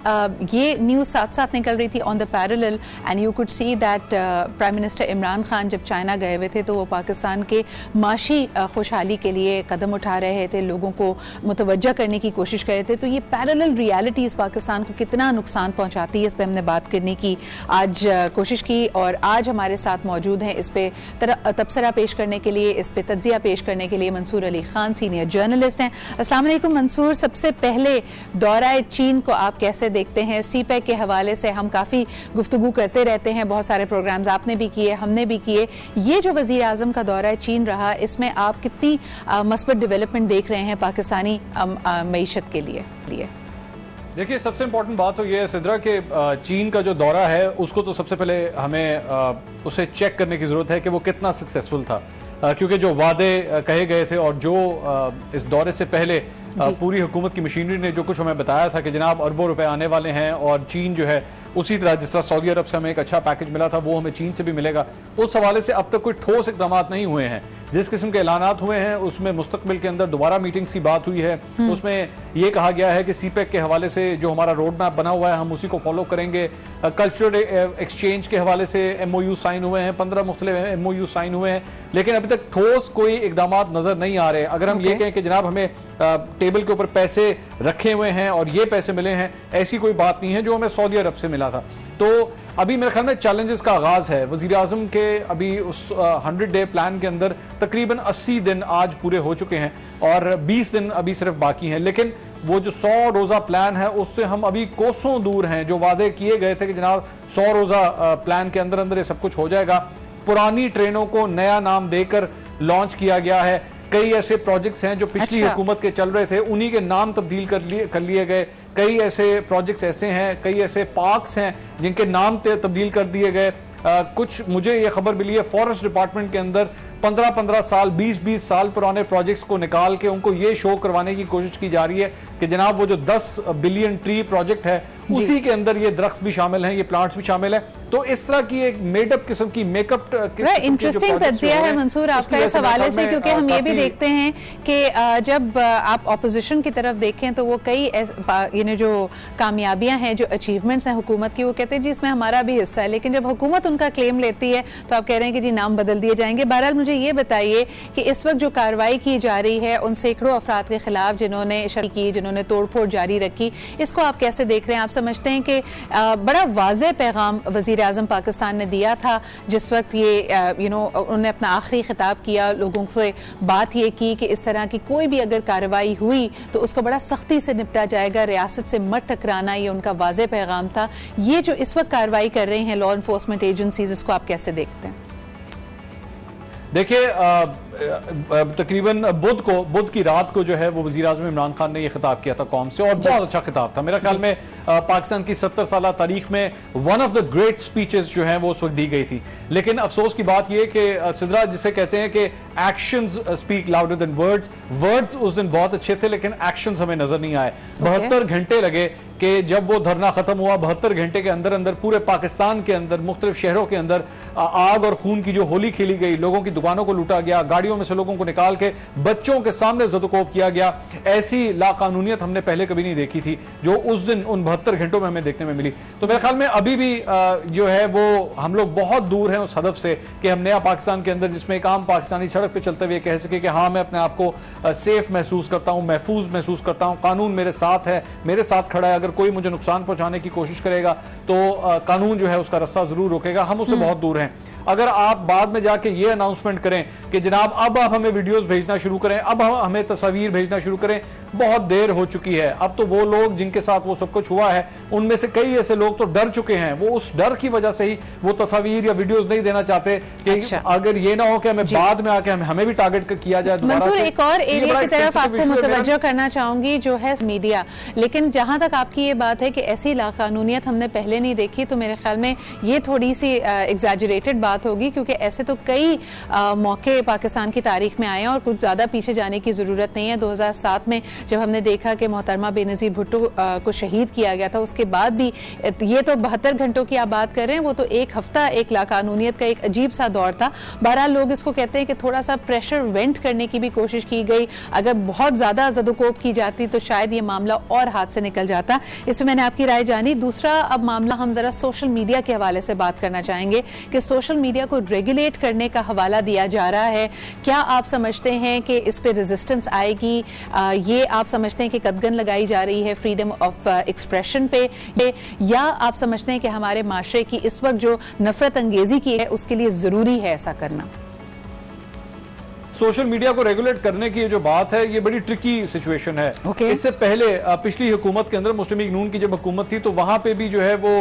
ये न्यूज़ साथ साथ निकल रही थी on the parallel, and you could see that prime minister Imran Khan जब चाइना गए हुए थे तो वो पाकिस्तान के माशी खुशहाली के लिए कदम उठा रहे थे, लोगों को मुतवज्जा करने की कोशिश कर रहे थे। तो ये पैरेलल रियलिटीज़ पाकिस्तान को कितना नुकसान पहुंचाती है, इस पर हमने बात करने की आज कोशिश की। और आज हमारे साथ मौजूद हैं इस पर तबसरा पेश करने के लिए, इस पर तज्जिया पेश करने के लिए मंसूर अली खान, सीनियर जर्नलिस्ट हैं। अस्सलाम वालेकुम मंसूर, सबसे पहले दौराए चीन को आप कैसे देखते हैं? CPEC के हवाले से हम काफ़ी गुफ्तगू करते रहते हैं, बहुत सारे प्रोग्राम्स आपने भी किए, हमने भी किए। ये जो वज़ीर आज़म का दौरा चीन रहा, इसमें आप कितनी मस्बत डेवलपमेंट देख रहे हैं पाकिस्तानी मईशत के लिए? देखिए, सबसे इम्पोर्टेंट बात तो ये है सिद्रा के चीन का जो दौरा है उसको तो सबसे पहले हमें उसे चेक करने की ज़रूरत है कि वो कितना सक्सेसफुल था, क्योंकि जो वादे कहे गए थे और जो इस दौरे से पहले पूरी हुकूमत की मशीनरी ने जो कुछ हमें बताया था कि जनाब अरबों रुपए आने वाले हैं, और चीन जो है उसी तरह जिस तरह सऊदी अरब से हमें एक अच्छा पैकेज मिला था वो हमें चीन से भी मिलेगा, उस हवाले से अब तक कोई ठोस इकदाम नहीं हुए हैं। जिस किस्म के ऐलानात हुए हैं उसमें मुस्तकबिल के अंदर दोबारा मीटिंग्स की बात हुई है, उसमें यह कहा गया है कि CPEC के हवाले से जो हमारा रोड मैप बना हुआ है हम उसी को फॉलो करेंगे। कल्चरल एक्सचेंज के हवाले से MOU साइन हुए हैं, 15 मुख्तलिफ MOU साइन हुए हैं, लेकिन अभी तक ठोस कोई इकदाम नजर नहीं आ रहे। अगर हम ये कहें कि जनाब हमें टेबल के ऊपर पैसे रखे हुए हैं और ये पैसे मिले हैं, ऐसी कोई बात नहीं है जो हमें सऊदी अरब से मिला था। तो अभी मेरे ख्याल में चैलेंजेस का आगाज़ है। वज़ीर आज़म के अभी उस 100-day प्लान के अंदर तकरीबन 80 दिन आज पूरे हो चुके हैं और 20 दिन अभी सिर्फ बाकी हैं, लेकिन वो जो 100 रोज़ा प्लान है उससे हम अभी कोसों दूर हैं। जो वादे किए गए थे कि जनाब 100 रोज़ा प्लान के अंदर अंदर ये सब कुछ हो जाएगा, पुरानी ट्रेनों को नया नाम देकर लॉन्च किया गया है। कई ऐसे प्रोजेक्ट्स हैं जो पिछली हुकूमत के चल रहे थे, उन्हीं के नाम तब्दील कर लिए गए। कई ऐसे प्रोजेक्ट्स ऐसे हैं, कई ऐसे पार्क्स हैं जिनके नाम तब्दील कर दिए गए। कुछ मुझे ये खबर मिली है फॉरेस्ट डिपार्टमेंट के अंदर 15-15 साल 20-20 साल पुराने प्रोजेक्ट्स को निकाल के उनको ये शो करवाने की कोशिश की जा रही है कि जनाब वो जो 10 बिलियन ट्री प्रोजेक्ट है उसी के अंदर ये दरख्त भी शामिल हैं, ये प्लांट्स भी शामिल हैं। तो इस तरह की एक मेडअप किस्म की मेकअप इंटरेस्टिंग तजिया है मंसूर आपका इस हवाले से, क्योंकि हम ये भी देखते हैं कि जब आप अपोजिशन की तरफ देखें तो वो कई यानी जो कामयाबियां हैं, जो अचीवमेंट्स हैं हुकूमत की, वो कहते हैं जी इसमें हमारा भी हिस्सा है, लेकिन जब हुकूमत उनका क्लेम लेती है तो आप कह रहे हैं कि जी नाम बदल दिए जाएंगे। बहरहाल मुझे ये बताइए कि इस वक्त जो कार्रवाई की जा रही है उन सैकड़ों अफराद के खिलाफ जिन्होंने शर्त की, जिन्होंने तोड़फोड़ जारी रखी, इसको आप कैसे देख रहे हैं? आप समझते हैं कि बड़ा वाज़ेह पैगाम वज़ीर आज़म पाकिस्तान ने दिया था जिस वक्त ये उन्होंने अपना आखिरी खिताब किया, लोगों से बात ये की कि इस तरह की कोई भी अगर कार्रवाई हुई तो उसको बड़ा सख्ती से निपटा जाएगा, रियासत से मत टकराना, ये उनका वाज़ेह पैगाम था। ये जो इस वक्त कार्रवाई कर रही हैं लॉ इन्फोर्समेंट एजेंसीज, इसको आप कैसे देखते हैं? देखिए तकरीबन बुध की रात को जो है वो वज़ीर आज़म इमरान खान ने ये खिताब किया था कौम से, और बहुत अच्छा खिताब था। मेरा ख्याल में पाकिस्तान की 70 साल तारीख में one of the great speeches जो हैं वो उस वक्त दी गई थी। लेकिन अफसोस की बात ये कि सिद्रा, जिसे कहते हैं कि actions speak louder than words, words उस दिन बहुत अच्छे थे लेकिन एक्शंस हमें नजर नहीं आए। 72 घंटे लगे कि जब वो धरना खत्म हुआ, 72 घंटे के अंदर अंदर पूरे पाकिस्तान के अंदर मुख्तलिफ शहरों के अंदर आग और खून की जो होली खेली गई, लोगों की दुकानों को लूटा गया, गाड़ियों में से लोगों को निकाल के बच्चों के सामने ज़दकोप किया गया। ऐसी लाकानूनियत हमने पहले कभी नहीं देखी थी जो उस दिन उन 72 घंटों में हमें देखने में मिली। तो मेरे ख्याल में अभी भी जो है वो हम लोग बहुत दूर हैं उस हदफ से कि हम नया पाकिस्तान के अंदर जिसमें एक आम पाकिस्तानी सड़क पर चलते हुए कह सके कि हाँ मैं अपने आप को सेफ महसूस करता हूँ, महफूज महसूस करता हूँ, कानून मेरे साथ है, मेरे साथ खड़ा है, अगर कोई मुझे नुकसान पहुंचाने की कोशिश करेगा तो कानून जो है उसका रास्ता जरूर रोकेगा। हम उससे बहुत दूर हैं। अगर आप बाद में जाके ये अनाउंसमेंट करें कि जनाब अब आप हमें वीडियोस भेजना शुरू करें, अब हमें तस्वीर भेजना शुरू करें, बहुत देर हो चुकी है। अब तो वो लोग जिनके साथ वो सब कुछ हुआ है उनमें से कई ऐसे लोग तो डर चुके हैं, वो उस डर की वजह से ही वो तस्वीर या वीडियोस नहीं देना चाहते कि अगर ये ना हो कि हमें बाद में आके हमें भी टारगेट किया जाए। मंसूर, एक और एरिया की तरफ आपको मुतवज्जो करना चाहूंगी जो है मीडिया, लेकिन जहां तक आपकी ये बात है कि ऐसी लाकानूनियत हमने पहले नहीं देखी, तो मेरे ख्याल में ये थोड़ी सी एग्जैजरेटेड बात होगी, क्योंकि ऐसे तो कई मौके पाकिस्तान की तारीख में आए हैं और कुछ ज़्यादा पीछे जाने की ज़रूरत नहीं है। 2007 में जब हमने देखा कि मोहतरमा बेनज़ीर भुट्टो को शहीद किया गया था, उसके बाद भी ये तो 72 घंटों की आप बात कर रहे हैं, वो तो एक हफ्ता एक लाकानूनियत का एक अजीब सा दौर था। बहरहाल लोग इसको कहते हैं कि थोड़ा सा प्रेशर वेंट करने की भी कोशिश की गई, अगर बहुत ज़्यादा ज़दोकोप की जाती तो शायद ये मामला और हाथ से निकल जाता। इसमें मैंने आपकी राय जानी। दूसरा अब मामला हम ज़रा सोशल मीडिया के हवाले से बात करना चाहेंगे कि सोशल मीडिया को रेगुलेट करने का हवाला दिया जा रहा है, क्या आप समझते हैं कि इस पर रेजिस्टेंस आएगी? ये आप समझते हैं कि कदगन लगाई जा रही है फ्रीडम ऑफ एक्सप्रेशन पे, या आप समझते हैं कि हमारे माशरे की इस वक्त जो नफरत अंगेजी की है उसके लिए ज़रूरी है ऐसा करना? सोशल मीडिया को रेगुलेट करने की जो बात है ये बड़ी ट्रिकी सिचुएशन है। इससे पहले पिछली हुकूमत के अंदर मुस्लिम लीग नून की जब हुकूमत थी तो वहाँ पे भी जो है वो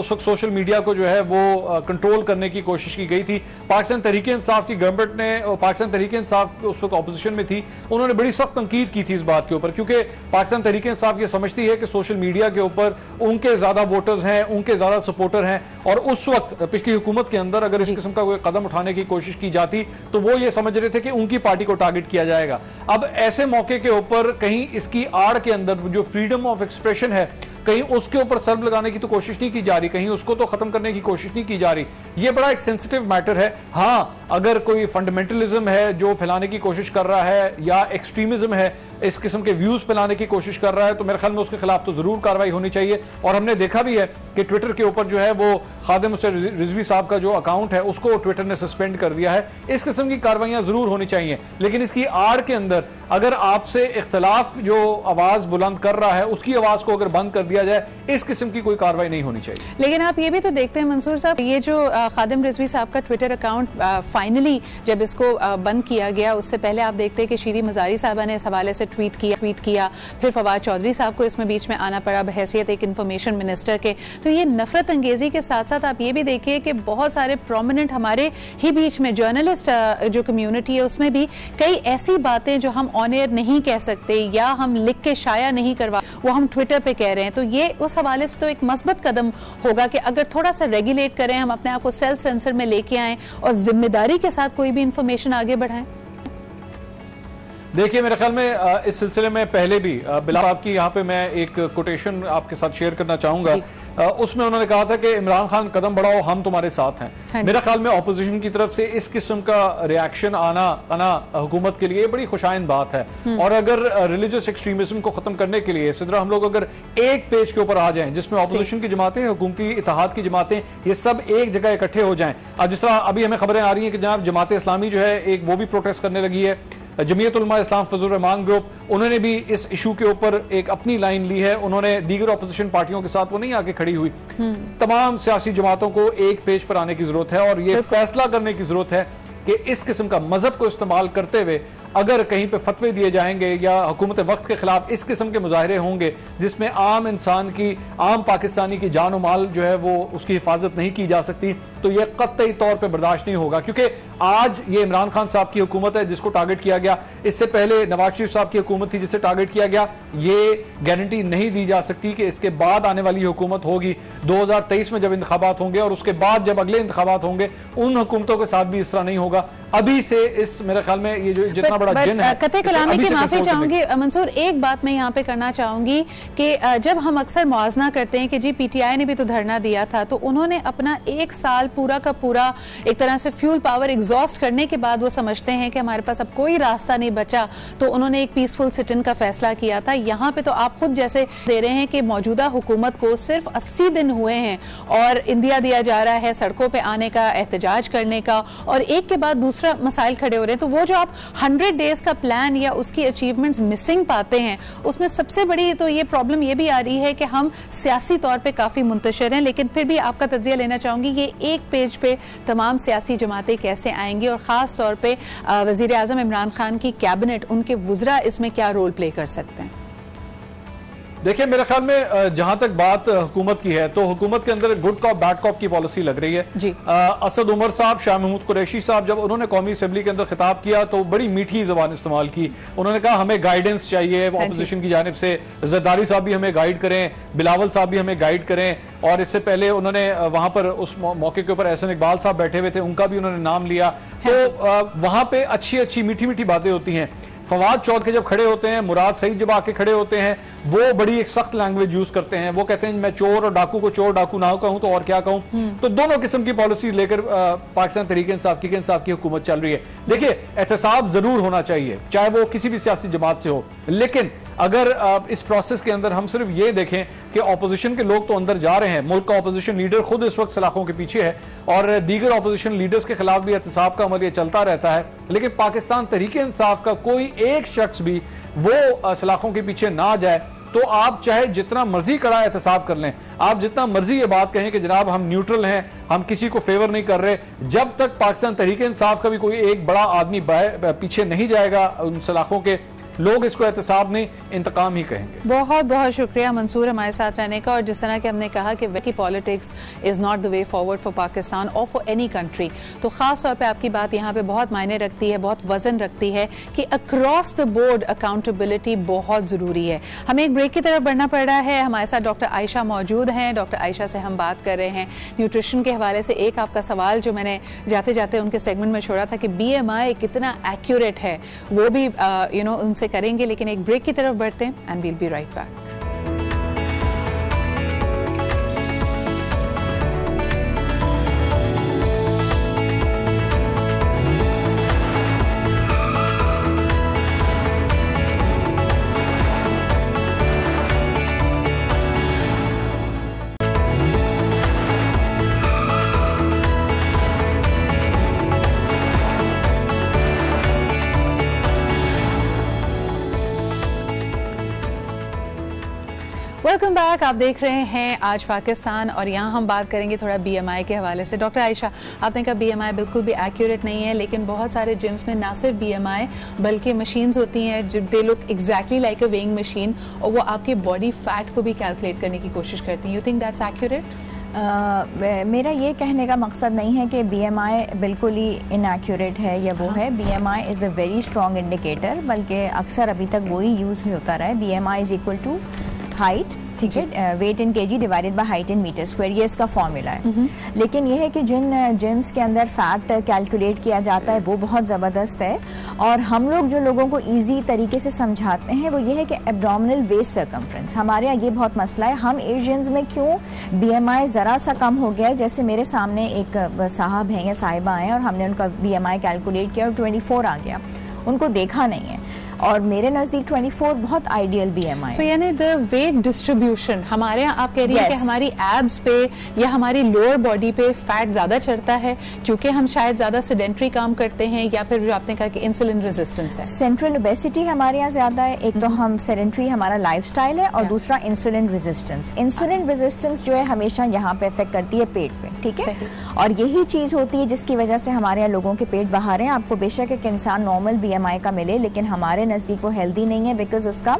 उस वक्त सोशल मीडिया को जो है वो कंट्रोल करने की कोशिश की गई थी। पाकिस्तान तहरीक इंसाफ की गवर्नमेंट ने, पाकिस्तान तहरीक इंसाफ उस वक्त ऑपोजिशन में थी, उन्होंने बड़ी सख्त तंकीद की थी इस बात के ऊपर, क्योंकि पाकिस्तान तहरीक इंसाफ ये समझती है कि सोशल मीडिया के ऊपर उनके ज़्यादा वोटर्स हैं, उनके ज़्यादा सपोर्टर हैं, और उस वक्त पिछली हुकूमत के अंदर अगर इस किस्म का कोई कदम उठाने की कोशिश की जाती तो वो ये समझ थे कि उनकी पार्टी को टारगेट किया जाएगा। अब ऐसे मौके के ऊपर कहीं इसकी आड़ के अंदर जो फ्रीडम ऑफ एक्सप्रेशन है कहीं उसके ऊपर सर्व लगाने की तो कोशिश नहीं की जा रही, कहीं उसको तो खत्म करने की कोशिश नहीं की जा रही। ये बड़ा एक सेंसिटिव मैटर है। हाँ, अगर कोई फंडामेंटलिज्म है जो फैलाने की कोशिश कर रहा है या एक्सट्रीमिज्म है, इस किस्म के व्यूज फैलाने की कोशिश कर रहा है, तो मेरे ख्याल में उसके खिलाफ तो जरूर कार्रवाई होनी चाहिए। और हमने देखा भी है कि ट्विटर के ऊपर जो है वो खादिम हुसैन रिजवी साहब का जो अकाउंट है उसको ट्विटर ने सस्पेंड कर दिया है। इस किस्म की कार्रवाइयां जरूर होनी चाहिए, लेकिन इसकी आड़ के अंदर अगर आपसे इख्तलाफ जो आवाज बुलंद कर रहा है उसकी आवाज को अगर बंद कर दिया जाए, इस किस्म की कोई कार्रवाई नहीं होनी चाहिए। लेकिन आप ये भी तो देखते हैं मंसूर साहब, ये जो खादिम रिजवी साहब का ट्विटर अकाउंट फाइनली जब इसको बंद किया गया, उससे पहले आप देखते हैं कि शीरीं मज़ारी साहबा ने इस हवाले से ट्वीट किया, फिर फवाद चौधरी साहब को इसमें बीच में आना पड़ा बहैसियत एक इंफॉर्मेशन मिनिस्टर के। तो तो ये नफरत अंगेजी के साथ साथ आप ये भी देखिए कि बहुत सारे प्रोमिनेंट हमारे ही बीच में जर्नलिस्ट जो कम्युनिटी है उसमें भी कई ऐसी बातें जो हम ऑन एयर नहीं कह सकते या हम लिख के शाया नहीं करवा, वो हम ट्विटर पे कह रहे हैं। तो ये उस हवाले से तो एक मस्बत कदम होगा कि अगर थोड़ा सा रेगुलेट करें, हम अपने आप को सेल्फ सेंसर में लेके आएं और जिम्मेदारी के साथ कोई भी इंफॉर्मेशन आगे बढ़ाएं। देखिए मेरे ख्याल में इस सिलसिले में पहले भी बिलावल आपकी यहाँ पे मैं एक कोटेशन आपके साथ शेयर करना चाहूंगा, उसमें उन्होंने कहा था कि इमरान खान कदम बढ़ाओ, हम तुम्हारे साथ हैं। मेरे ख्याल में ऑपोजिशन की तरफ से इस किस्म का रिएक्शन आना हुकूमत के लिए बड़ी खुशायन बात है। और अगर रिलीजियस एक्सट्रीमिज्म को खत्म करने के लिए सिद्रा हम लोग अगर एक पेज के ऊपर आ जाए जिसमें ऑपोजिशन की जमातें, हुकूमती इतिहाद की जमातें, ये सब एक जगह इकट्ठे हो जाए। अब जिस तरह अभी हमें खबरें आ रही है कि जनाब जमात इस्लामी जो है एक वो भी प्रोटेस्ट करने लगी है, जमीयत उलमा इस्लाम फजल रहमान ग्रुप, उन्होंने भी इस इशू के ऊपर एक अपनी लाइन ली है। उन्होंने दीगर अपोजिशन पार्टियों के साथ वो नहीं आके खड़ी हुई। तमाम सियासी जमातों को एक पेज पर आने की जरूरत है और ये फैसला करने की जरूरत है कि इस किस्म का मजहब को इस्तेमाल करते हुए अगर कहीं पे फतवे दिए जाएंगे या हुकूमत वक्त के खिलाफ इस किस्म के मुजाहरे होंगे जिसमें आम इंसान की, आम पाकिस्तानी की जान और माल जो है वो उसकी हिफाजत नहीं की जा सकती, तो ये कतई तौर पे बर्दाश्त नहीं होगा। क्योंकि आज ये इमरान खान साहब की हुकूमत है जिसको टारगेट किया गया, इससे पहले नवाज शरीफ साहब की हुकूमत थी जिसे टारगेट किया गया। ये गारंटी नहीं दी जा सकती कि इसके बाद आने वाली हुकूमत होगी। 2023 में जब इंतखाबात होंगे और उसके बाद जब अगले इंतखाबात होंगे, उन हुकूमतों के साथ भी इस तरह नहीं होगा। अभी से इस मेरे ख्याल में ये जो जितना बड़ा जिन है, कतई कलामी की माफी चाहूंगी मंसूर। एक बात मैं यहाँ पे करना चाहूंगी कि जब हम अक्सर मुआजना करते हैं कि जी पीटीआई ने भी तो धरना दिया था, तो उन्होंने अपना एक साल पूरा का पूरा एक तरह से फ्यूल पावर एग्जॉस्ट करने के बाद वो समझते हैं कि हमारे पास अब कोई रास्ता नहीं बचा, तो उन्होंने एक पीसफुल सिट-इन का फैसला किया था। यहाँ पे तो आप खुद जैसे दे रहे हैं कि मौजूदा हुकूमत को सिर्फ 80 दिन हुए हैं और इंदिया दिया जा रहा है सड़कों पर आने का, एहतजाज करने का, और एक के बाद दूसरा मसाइल खड़े हो रहे हैं। तो वो जो आप 100 डेज का प्लान या उसकी अचीवमेंट्स मिसिंग पाते हैं, उसमें सबसे बड़ी तो ये प्रॉब्लम ये भी आ रही है कि हम सियासी तौर पे काफी मुंतशिर हैं, लेकिन फिर भी आपका तजज़िया लेना चाहूंगी ये एक पेज पे तमाम सियासी जमातें कैसे आएंगी और खास तौर पे वज़ीर आज़म इमरान खान की कैबिनेट, उनके वज़रा इसमें क्या रोल प्ले कर सकते हैं। देखिए मेरे ख्याल में जहां तक बात हुकूमत की है तो हुकूमत के अंदर गुड कॉप बैड कॉप की पॉलिसी लग रही है जी। असद उमर साहब, शाह महमूद कुरैशी साहब, जब उन्होंने कौमी असेंबली के अंदर खिताब किया तो बड़ी मीठी जबान इस्तेमाल की। उन्होंने कहा हमें गाइडेंस चाहिए ऑपोजिशन की जानिब से, जरदारी साहब भी हमें गाइड करें, बिलावल साहब भी हमें गाइड करें। और इससे पहले उन्होंने वहां पर उस मौके के ऊपर अहसन इकबाल साहब बैठे हुए थे, उनका भी उन्होंने नाम लिया। तो वहां पर अच्छी अच्छी मीठी मीठी बातें होती हैं। फवाद चौधरी जब खड़े होते हैं, मुराद सईद जब आके खड़े होते हैं, वो बड़ी एक सख्त लैंग्वेज यूज करते हैं। वो कहते हैं मैं चोर और डाकू को चोर डाकू ना कहूं तो और क्या कहूं। तो दोनों किस्म की पॉलिसी लेकर पाकिस्तान तहरीक इंसाफ की हुकूमत चल रही है। देखिए एहतसाब जरूर होना चाहिए, चाहे वो किसी भी सियासी जमात से हो, लेकिन अगर इस प्रोसेस के अंदर हम सिर्फ ये देखें कि ऑपोजिशन के लोग तो अंदर जा रहे हैं, मुल्क का ऑपोजिशन लीडर खुद इस वक्त सलाखों के पीछे है और दीगर ऑपोजिशन लीडर्स के खिलाफ भी एहतसाब का अमल ये चलता रहता है, लेकिन पाकिस्तान तहरीक इंसाफ का कोई एक शख्स भी वो सलाखों के पीछे ना जाए, तो आप चाहे जितना मर्जी कड़ा एहतसाब कर लें, आप जितना मर्जी ये बात कहें कि जनाब हम न्यूट्रल हैं, हम किसी को फेवर नहीं कर रहे, जब तक पाकिस्तान तहरीक इंसाफ का भी कोई एक बड़ा आदमी पीछे नहीं जाएगा उन सलाखों के, लोग इसको एहतसाब नहीं इंतकाम ही कहेंगे। बहुत बहुत शुक्रिया मंसूर हमारे साथ रहने का। और जिस तरह के हमने कहा कि wacky politics is not the way forward for Pakistan और फॉर एनी कंट्री, तो ख़ास तौर पे आपकी बात यहाँ पे बहुत मायने रखती है, बहुत वज़न रखती है कि अक्रॉस द बोर्ड अकाउंटेबिलिटी बहुत ज़रूरी है। हमें एक ब्रेक की तरफ बढ़ना पड़ रहा है। हमारे साथ डॉक्टर आयशा मौजूद हैं। डॉक्टर आयशा से हम बात कर रहे हैं न्यूट्रिशन के हवाले से। एक आपका सवाल जो मैंने जाते जाते उनके सेगमेंट में छोड़ा था कि BMI कितना एक्यूरेट है, वो भी उनसे करेंगे, लेकिन एक ब्रेक की तरफ बढ़ते हैं and we'll be right back. Welcome back. आप देख रहे हैं आज पाकिस्तान और यहाँ हम बात करेंगे थोड़ा बीएमआई के हवाले से। डॉक्टर आयशा, आपने कहा बीएमआई बिल्कुल भी एक्यूरेट नहीं है, लेकिन बहुत सारे जिम्स में ना सिर्फ बीएमआई बल्कि मशीन्स होती हैं जो they look exactly like a weighing machine और वो आपके बॉडी फैट को भी कैलकुलेट करने की कोशिश करती हैं। You think that's accurate? मेरा ये कहने का मकसद नहीं है कि बीएमआई बिल्कुल ही इनएक्यूरेट है या वो है। BMI is a very strong indicator, बल्कि अक्सर अभी तक वही यूज़ होता रहा है। BMI is equal to height, ठीक है, weight in KG divided by height in metre square, ये इसका फॉर्मूला है। लेकिन ये है कि जिन जिम्स के अंदर फैट कैलकुलेट किया जाता है वो बहुत ज़बरदस्त है, और हम लोग जो लोगों को इजी तरीके से समझाते हैं वो ये है कि एब्डोमिनल वेस्ट सर्कम्फ्रेंस। हमारे यहाँ ये बहुत मसला है, हम एशियंस में क्यों बीएमआई ज़रा सा कम हो गया है। जैसे मेरे सामने एक साहब हैं या साहिबा हैं और हमने उनका बीएमआई कैलकुलेट किया और 24 आ गया, उनको देखा नहीं है, और मेरे नज़दीक 24 बहुत आइडियल बीएमआई। सो यानी द वेट डिस्ट्रीब्यूशन हमारे यहाँ, आप कह रही हैं कि हमारी एब्स पे या हमारी लोअर बॉडी पे फैट ज़्यादा चढ़ता है क्योंकि हम शायद ज़्यादा सेडेंट्री काम करते हैं, या फिर जो आपने कहा कि इंसुलिन रेजिस्टेंस है, सेंट्रल ओबेसिटी हमारे यहाँ ज़्यादा है। एक तो हम सेडेंट्री हमारा लाइफस्टाइल है, और दूसरा इंसुलिन रेजिस्टेंस। इंसुलिन रेजिस्टेंस जो है हमेशा यहाँ पे इफेक्ट करती है पेट पे, ठीक है, और यही चीज़ होती है जिसकी वजह से हमारे यहाँ लोगों के पेट बाहर हैं। आपको बेशक एक इंसान नॉर्मल बीएमआई का मिले लेकिन हमारे नज़दीक वो हेल्दी नहीं है, बिकॉज उसका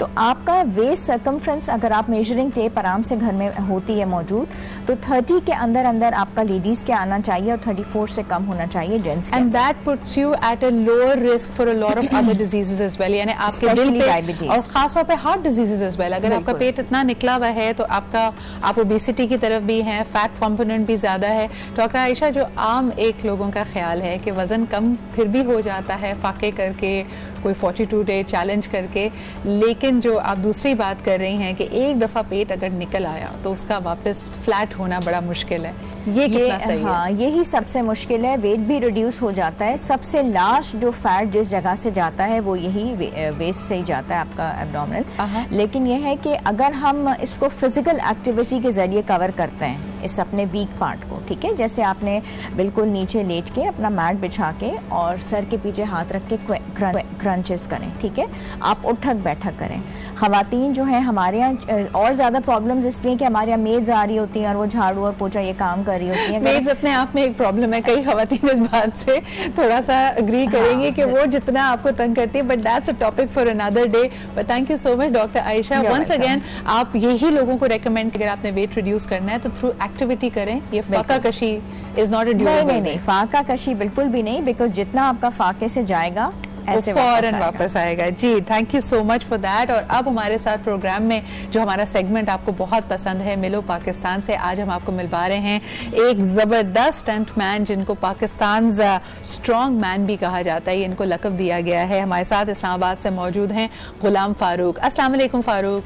तो आपका वेस्ट सर्कम्फ्रेंस, अगर आप मेजरिंग टेप आराम से घर में होती है मौजूद, तो 30 के अंदर अंदर आपका लेडीज़ के आना चाहिए और 34 से कम होना चाहिए gents. And that puts you at a lower risk for a lot of other diseases as well, यानी आपके दिल पे डायबिटीज और खासतौर पे हार्ट डिजीजेस एज वेल। अगर आपका पेट इतना निकला हुआ है तो आपका आप ओबेसिटी की तरफ भी हैं, फैट कॉम्पोनेंट भी ज़्यादा है। डॉक्टर आयशा, जो आम एक लोगों का ख्याल है कि वज़न कम फिर भी हो जाता है फाके करके, कोई 42 डे चैलेंज करके, लेकिन जो आप दूसरी बात कर रही हैं कि एक दफ़ा पेट अगर निकल आया तो उसका वापस फ्लैट होना बड़ा मुश्किल है, ये कितना सही है? यही सबसे मुश्किल है। वेट भी रिड्यूस हो जाता है, सबसे लास्ट जो फैट जिस जगह से जाता है वो यही वेस्ट से ही जाता है, आपका एब्डोमिनल। लेकिन यह है कि अगर हम इसको फिजिकल एक्टिविटी के ज़रिए कवर करते हैं इस अपने वीक पार्ट को, ठीक है, जैसे आपने बिल्कुल नीचे लेट के अपना मैट बिछा के और सर के पीछे हाथ रख के क्रंचेस करें, ठीक है, आप उठक बैठक करें। ख़वातीन जो हैं हमारे यहाँ और ज़्यादा प्रॉब्लम्स इसलिए कि हमारे यहाँ मेड्स आ रही होती हैं और वो झाड़ू और पोछा ये काम कर रही होती हैं। मेड्स अपने आप में एक प्रॉब्लम है, कई ख़वातीन इस बात से थोड़ा सा अग्री करेंगे कि वो जितना आपको तंग करती है, but that's a topic for another day. But thank you so much doctor Ayesha. Once again आप यही लोगों को रेकमेंड, अगर आपने वेट रिड्यूस करना है तो थ्रू एक्टिविटी करें, ये फाका कशी इज नॉट अ ड्यूरेबल। नहीं, फाका कशी बिल्कुल भी नहीं, बिकॉज जितना आपका फाके से जाएगा ऐसे फौरन वापस आएगा। जी, thank you so much for that. और अब हमारे साथ प्रोग्राम में जो हमारा सेगमेंट आपको बहुत पसंद है, मिलो पाकिस्तान से, आज हम आपको मिलवा रहे हैं एक ज़बरदस्त स्टंट मैन जिनको पाकिस्तान स्ट्रॉन्ग मैन भी कहा जाता है, इनको लक़ब दिया गया है। हमारे साथ इस्लामाबाद से मौजूद हैं गुलाम फारूक। अस्सलाम वालेकुम फारूक।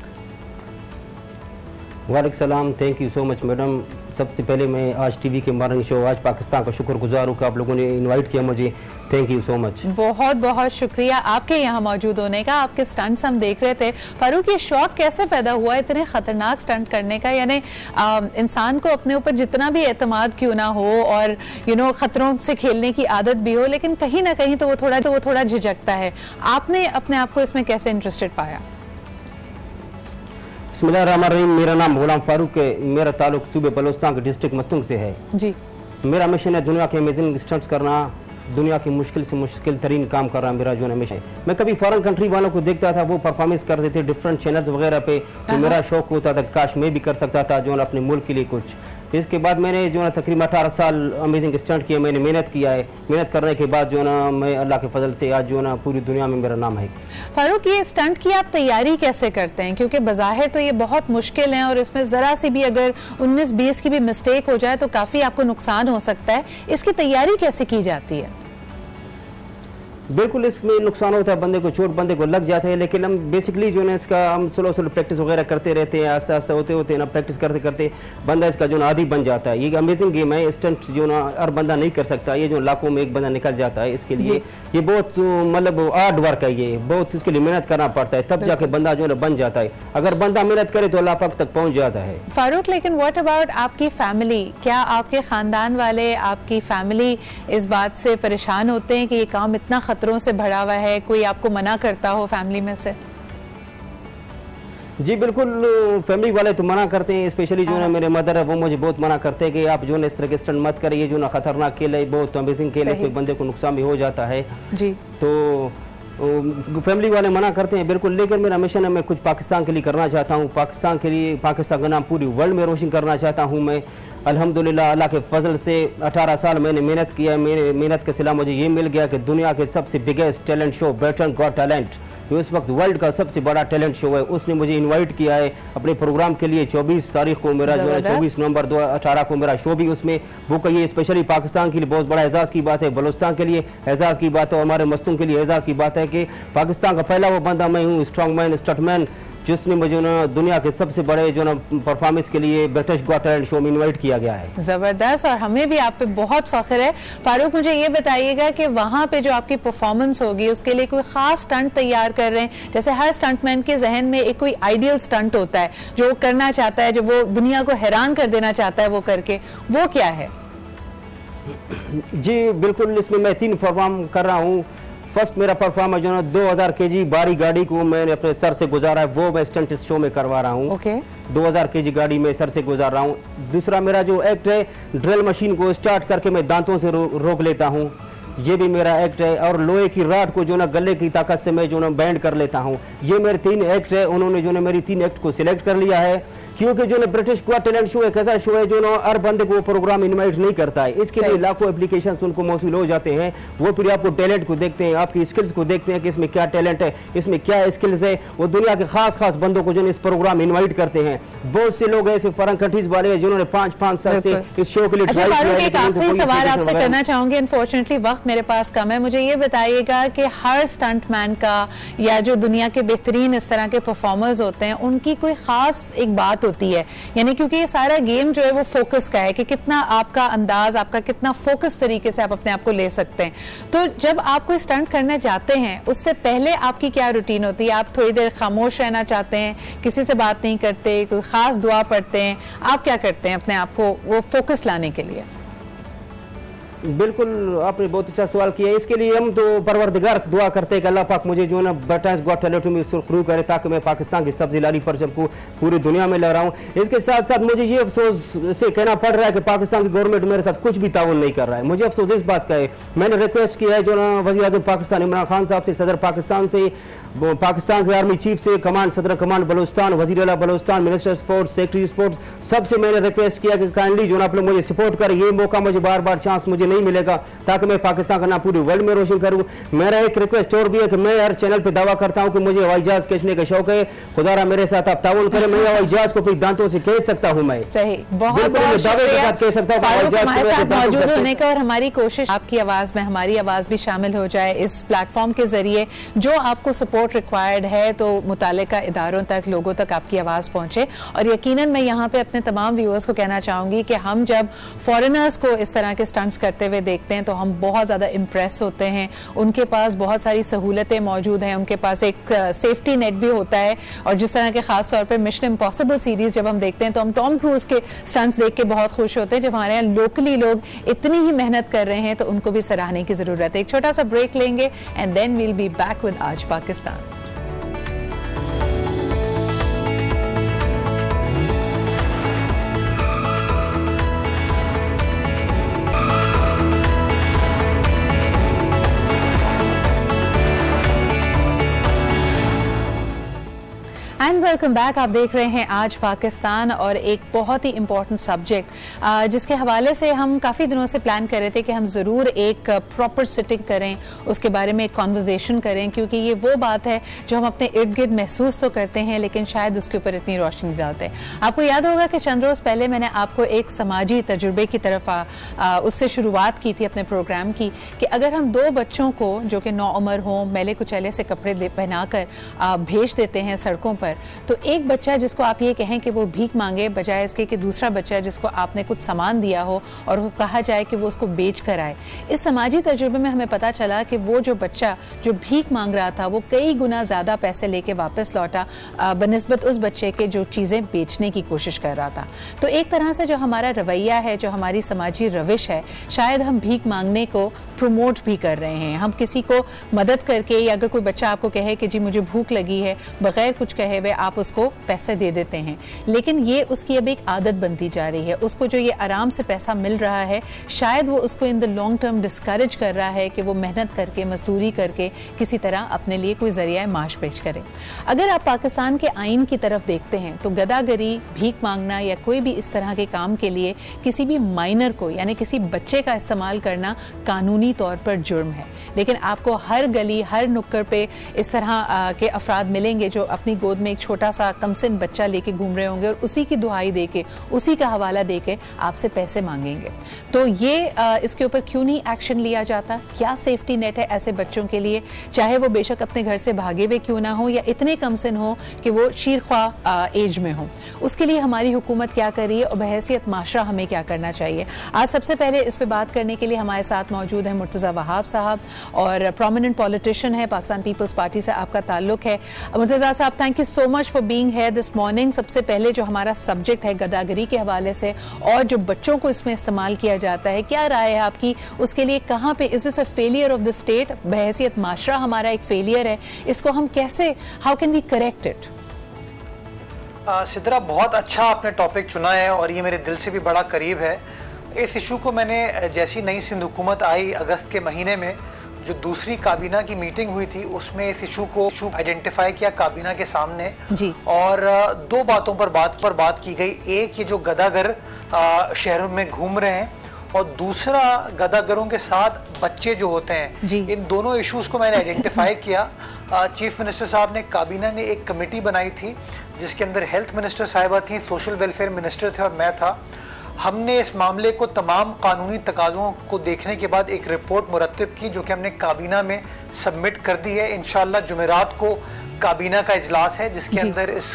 वालेकुम सलाम। Thank you so much madam. सबसे पहले मैं आज टीवी के मॉर्निंग शो आज पाकिस्तान का शुक्रगुजार हूँ कि आप लोगों ने इनवाइट किया मुझे। थैंक यू सो मच, बहुत बहुत शुक्रिया आपके यहाँ मौजूद होने का। आपके स्टंट्स हम देख रहे थे फारूक, ये शौक कैसे पैदा हुआ इतने ख़तरनाक स्टंट करने का? यानी इंसान को अपने ऊपर जितना भी एतमाद क्यों ना हो और यू नो ख़तरों से खेलने की आदत भी हो, लेकिन कहीं ना कहीं तो वो थोड़ा झिझकता है। आपने अपने आप को इसमें कैसे इंटरेस्टेड पाया? बिस्मिल्लाहिर्रहमानिर्रहीम। मेरा नाम गुलाम फारूक है, मेरा ताल्लुक सूबे बलोस्तान के डिस्ट्रिक्ट मस्तूंग से है जी। मेरा मिशन है दुनिया के अमेजिंग स्टंट्स करना, दुनिया के मुश्किल से मुश्किल तरीन काम कर रहा मेरा जो हमेशा है। मैं कभी फॉरेन कंट्री वालों को देखता था, वो परफॉर्मेंस करते थे डिफरेंट चैनल्स वगैरह पे, तो मेरा शौक होता था काश मैं भी कर सकता था जो अपने मुल्क के लिए कुछ। इसके बाद मैंने जो तकरीबन 18 साल अमेजिंग स्टंट किया, मैंने मेहनत किया है। मेहनत करने के बाद जो मैं अल्लाह के फजल से आज जो पूरी दुनिया में मेरा नाम है। फारूक, ये स्टंट की आप तैयारी कैसे करते हैं? क्योंकि बज़ाहिर तो ये बहुत मुश्किल है और इसमें ज़रा सी भी अगर 19-20 की भी मिस्टेक हो जाए तो काफ़ी आपको नुकसान हो सकता है। इसकी तैयारी कैसे की जाती है? बिल्कुल, इसमें नुकसान होता है, बंदे को चोट बंदे को लग जाता है, लेकिन हम बेसिकली जो है इसका हम स्लो प्रैक्टिस वगैरह करते रहते हैं, आस्ते आस्ते होते होते ना प्रैक्टिस करते करते बंदा इसका जो आदी बन जाता है। ये अमेजिंग गेम है, स्टंट जो ना हर बंदा नहीं कर सकता, ये जो लाखों में एक बंदा निकल जाता है। इसके लिए ये बहुत मतलब हार्ड वर्क है, ये बहुत इसके लिए मेहनत करना पड़ता है, तब जाके बंदा जो ना बन जाता है। अगर बंदा मेहनत करे तो अल्लाह पाक तक पहुँच जाता है। फारूक, लेकिन व्हाट अबाउट आपकी फैमिली? क्या आपके ख़ानदान वाले, आपकी फैमिली इस बात से परेशान होते हैं कि ये काम इतना खतरों से भरा हुआ है? कोई आपको मना करता हो फैमिली में से? जी बिल्कुल, फैमिली वाले तो मना करते हैं, स्पेशली जो है मेरे मदर है वो मुझे बहुत मना करते हैं कि आप जो है इस तरह के स्टंट मत करिए, जो ना खतरनाक खेल है, बहुत अमेजिंग खेल है, इसमें बंदे को नुकसान भी हो जाता है जी। तो फैमिली वाले मना करते हैं बिल्कुल, लेकिन मेरा मिशन है मैं कुछ पाकिस्तान के लिए करना चाहता हूँ, पाकिस्तान के लिए, पाकिस्तान का नाम पूरी वर्ल्ड में रोशन करना चाहता हूँ मैं। अल्हम्दुलिल्लाह अल्लाह के फजल से 18 साल मैंने मेहनत किया, मेरे मेहनत के सिला मुझे ये मिल गया कि दुनिया के सबसे biggest talent show Britain got talent, जो इस वक्त वर्ल्ड का सबसे बड़ा टैलेंट शो है, उसने मुझे इनवाइट किया है अपने प्रोग्राम के लिए 24 तारीख को मेरा जो है 24 नवंबर 2018 को मेरा शो भी उसमें बुक है। ये स्पेशली पाकिस्तान के लिए बहुत बड़ा एजाज़ की बात है, बलोचिस्तान के लिए एजाज़ की बात है और हमारे मस्तों के लिए एजाज़ की बात है कि पाकिस्तान का पहला वो बंदा मैं हूँ, स्ट्रॉन्ग मैन, स्टंटमैन, जिसने मुझे ना दुनिया के सबसे बड़े जो ना परफॉर्मेंस के लिए ब्रिटिश गॉट टैलेंट शो में इनवाइट किया गया है। ज़बरदस्त, और हमें भी आप पे बहुत फ़ख्र है। फारूक मुझे ये बताइएगा कि वहाँ पे जो आपकी परफॉर्मेंस होगी उसके लिए कोई ख़ास स्टंट तैयार कर रहे हैं? जैसे हर स्टंटमैन के जहन में एक कोई आइडियल स्टंट होता है जो वो करना चाहता है, जो वो दुनिया को हैरान कर देना चाहता है वो करके, वो क्या है? जी बिल्कुल, इसमें मैं 3 परफॉर्म कर रहा हूँ। फर्स्ट मेरा परफॉर्म है जो ना 2000 kg भारी गाड़ी को मैंने अपने सर से गुजारा है, वो मैं स्टंट इस शो में करवा रहा हूँ। okay. 2000 kg गाड़ी में सर से गुजार रहा हूँ। दूसरा मेरा जो एक्ट है, ड्रिल मशीन को स्टार्ट करके मैं दांतों से रोक लेता हूँ, ये भी मेरा एक्ट है। और लोहे की राड को जो ना गले की ताकत से मैं जो ना बैंड कर लेता हूँ। ये मेरे 3 एक्ट है, उन्होंने जो ना मेरी 3 एक्ट को सिलेक्ट कर लिया है, क्योंकि जो ना ब्रिटिश गॉट टैलेंट शो एक ऐसा शो है जो ना हर बंदे को प्रोग्राम इनवाइट नहीं करता है, इसके लिए लाखों एप्लीकेशंस उनको मौसूल हो जाते हैं। वो फिर आपको टैलेंट को देखते हैं, आपकी स्किल्स को देखते हैं कि इसमें क्या टैलेंट है, इसमें क्या स्किल्स है, वो दुनिया के खास बंदों को जो इस प्रोग्राम इन्वाइट करते हैं। बहुत से लोग ऐसे फॉरेन कंट्रीज वाले हैं जिन्होंने 5-5 साल से इस शो के लिए ट्राई किया है। एक आखिरी सवाल आपसे करना चाहूंगी, अनफॉर्चुनेटली वक्त मेरे पास कम है, मुझे ये बताइएगा कि हर स्टंटमैन का या जो दुनिया के बेहतरीन इस तरह के परफॉर्मर्स होते हैं उनकी कोई खास एक बात होती है, यानी क्योंकि ये सारा गेम जो है वो फोकस का है कि कितना आपका अंदाज, आपका कितना फोकस तरीके से आप अपने आप को ले सकते हैं। तो जब आप कोई स्टंट करने जाते हैं उससे पहले आपकी क्या रूटीन होती है? आप थोड़ी देर खामोश रहना चाहते हैं, किसी से बात नहीं करते, कोई खास दुआ पढ़ते हैं, आप क्या करते हैं अपने आप को वो फोकस लाने के लिए? बिल्कुल, आपने बहुत अच्छा सवाल किया। इसके लिए हम तो परवरदिगार से दुआ करते हैं कि अल्लाह पाक मुझे जो है ना ब्रिटेन्स गॉट टैलेंट में सुर्खरू करे, ताकि मैं पाकिस्तान की सब्जी लाली परचम को पूरी दुनिया में लहराऊं। इसके साथ साथ मुझे ये अफसोस से कहना पड़ रहा है कि पाकिस्तान की गवर्नमेंट मेरे साथ कुछ भी ताउन नहीं कर रहा है। मुझे अफसोस इस बात का है, मैंने रिक्वेस्ट किया है जो ना वज़ीर-ए-आज़म पाकिस्तान इमरान खान साहब से, सदर पाकिस्तान से, पाकिस्तान के आर्मी चीफ से, कमांड सदर कमांड बलोचिस्तान, वजीर अला Balochistan, minister sports, secretary sports, सबसे मैंने रिक्वेस्ट किया कि काइंडली जो आप लोग मुझे सपोर्ट करें। ये मौका मुझे बार बार चांस मुझे नहीं मिलेगा, ताकि मैं पाकिस्तान का नाम पूरी वर्ल्ड में रोशन करूं। मेरा एक रिक्वेस्ट और भी है कि मैं हर चैनल पे दावा करता हूं कि मुझे हवाई जहाज खींचने का शौक है, खुदा रा मेरे साथ आप ताउन करें, मैं हवाई जहाज को अपनी दांतों से खींच सकता हूं। मैं सही बहुत बहुत दावे के साथ कह सकता हूं हवाई जहाज को मौजूद होने का, और हमारी कोशिश आपकी आवाज में हमारी आवाज भी शामिल हो जाए इस प्लेटफॉर्म के जरिए। जो आपको सपोर्ट रिक्वायर्ड है तो मुतालिका इदारों तक, लोगों तक आपकी आवाज पहुंचे। और यकीनन मैं यहाँ पे अपने तमाम व्यूअर्स को कहना चाहूंगी कि हम जब फॉरेनर्स को इस तरह के स्टंट्स करते हुए देखते हैं तो हम बहुत ज़्यादा इम्प्रेस होते हैं, उनके पास बहुत सारी सहूलतें मौजूद हैं, उनके पास एक सेफ्टी नेट भी होता है। और जिस तरह के खास तौर पे मिशन इम्पॉसिबल सीरीज़ जब हम देखते हैं तो हम टॉम क्रूज के स्टंट्स देख के बहुत खुश होते हैं। जब हमारे यहाँ लोकली लोग इतनी ही मेहनत कर रहे हैं तो उनको भी सराहने की ज़रूरत है। एक छोटा सा ब्रेक लेंगे and then we'll be back with Aaj Pakistan. Welcome back, आप देख रहे हैं आज पाकिस्तान, और एक बहुत ही इम्पॉर्टेंट सब्जेक्ट जिसके हवाले से हम काफ़ी दिनों से प्लान कर रहे थे कि हम ज़रूर एक प्रॉपर सिटिंग करें, उसके बारे में एक कॉन्वर्जेसन करें, क्योंकि ये वो बात है जो हम अपने इर्द गिर्द महसूस तो करते हैं लेकिन शायद उसके ऊपर इतनी रोशनी डालते हैं। आपको याद होगा कि चंद रोज़ पहले मैंने आपको एक समाजी तजुर्बे की तरफ उससे शुरुआत की थी अपने प्रोग्राम की, कि अगर हम 2 बच्चों को जो कि नौउमर हों, मैले कुचैले से कपड़े पहना कर भेज देते हैं सड़कों पर, तो एक बच्चा जिसको आप ये कहें कि वो भीख मांगे, बजाय इसके कि दूसरा बच्चा जिसको आपने कुछ सामान दिया हो और वो कहा जाए कि वो उसको बेच कर आए। इस समाजी तजुर्बे में हमें पता चला कि वो जो बच्चा जो भीख मांग रहा था वो कई गुना ज़्यादा पैसे लेके वापस लौटा बनिस्बत उस बच्चे के जो चीज़ें बेचने की कोशिश कर रहा था। तो एक तरह से जो हमारा रवैया है, जो हमारी समाजी रविश है, शायद हम भीख मांगने को प्रमोट भी कर रहे हैं। हम किसी को मदद करके, या अगर कोई बच्चा आपको कहे कि जी मुझे भूख लगी है, बग़ैर कुछ कहे हुए आप उसको पैसे दे देते हैं, लेकिन ये उसकी अब एक आदत बनती जा रही है। उसको जो ये आराम से पैसा मिल रहा है, शायद वो उसको in the long term discourage कर रहा है कि वो मेहनत करके, मजदूरी करके किसी तरह अपने लिए कोई जरिया माश पेश करें। अगर आप पाकिस्तान के आइन की तरफ देखते हैं तो गदागरी, भीख मांगना या कोई भी इस तरह के काम के लिए किसी भी माइनर को यानी किसी बच्चे का इस्तेमाल करना कानूनी तौर पर जुर्म है। लेकिन आपको हर गली, हर नुक्कड़ पे इस तरह के अफराद मिलेंगे जो अपनी गोद में एक छोटा सा कमसिन बच्चा लेके घूम रहे होंगे और उसी की दुहाई देके, उसी का हवाला देके आपसे पैसे मांगेंगे। तो ये इसके ऊपर क्यों नहीं एक्शन लिया जाता? क्या सेफ्टी नेट है ऐसे बच्चों के लिए, चाहे वो बेशक अपने घर से भागे हुए क्यों ना हो या इतने कमसिन हो कि वो शीरख्वा एज में हो? उसके लिए हमारी हुकूमत क्या कर रही है और बहैसियत माशरा हमें क्या करना चाहिए? आज सबसे पहले इस पर बात करने के लिए हमारे साथ मौजूद है मुर्तज़ा वहाब साहब, और प्रोमिनेंट पॉलिटिशियन है, पाकिस्तान पीपल्स पार्टी से आपका ताल्लुक है। मुर्तज़ा साहब, thank you so much for being here this morning. सबसे पहले जो हमारा सब्जेक्ट है गदागरी के हवाले से और जो बच्चों को इसमें इस्तेमाल किया जाता है, क्या राय है आपकी उसके लिए? कहाँ पे is this a failure of the state? बहैसियत माशरा हमारा एक फेलियर है, इसको हम कैसे, how can we correct it? Sidra, बहुत अच्छा आपने टॉपिक चुना है और ये मेरे दिल से भी बड़ा करीब है। इस इशू को मैंने जैसी नई सिंध हुकूमत आई अगस्त के महीने में जो दूसरी काबीना की मीटिंग हुई थी उसमें इस इशू को आइडेंटिफाई किया काबीना के सामने जी। और दो बातों पर बात की गई, एक ये जो गदागर शहरों में घूम रहे हैं और दूसरा गदागरों के साथ बच्चे जो होते हैं। इन दोनों इश्यूज को मैंने आइडेंटिफाई किया। चीफ मिनिस्टर साहब ने, काबीना ने एक कमेटी बनाई थी जिसके अंदर हेल्थ मिनिस्टर साहिबा थी, सोशल वेलफेयर मिनिस्टर थे और मैं था। हमने इस मामले को तमाम कानूनी तकाज़ों को देखने के बाद एक रिपोर्ट मुरतब की जो कि हमने काबीना में सबमिट कर दी है। इंशाअल्लाह जुमेरात को काबीना का इजलास है जिसके अंदर इस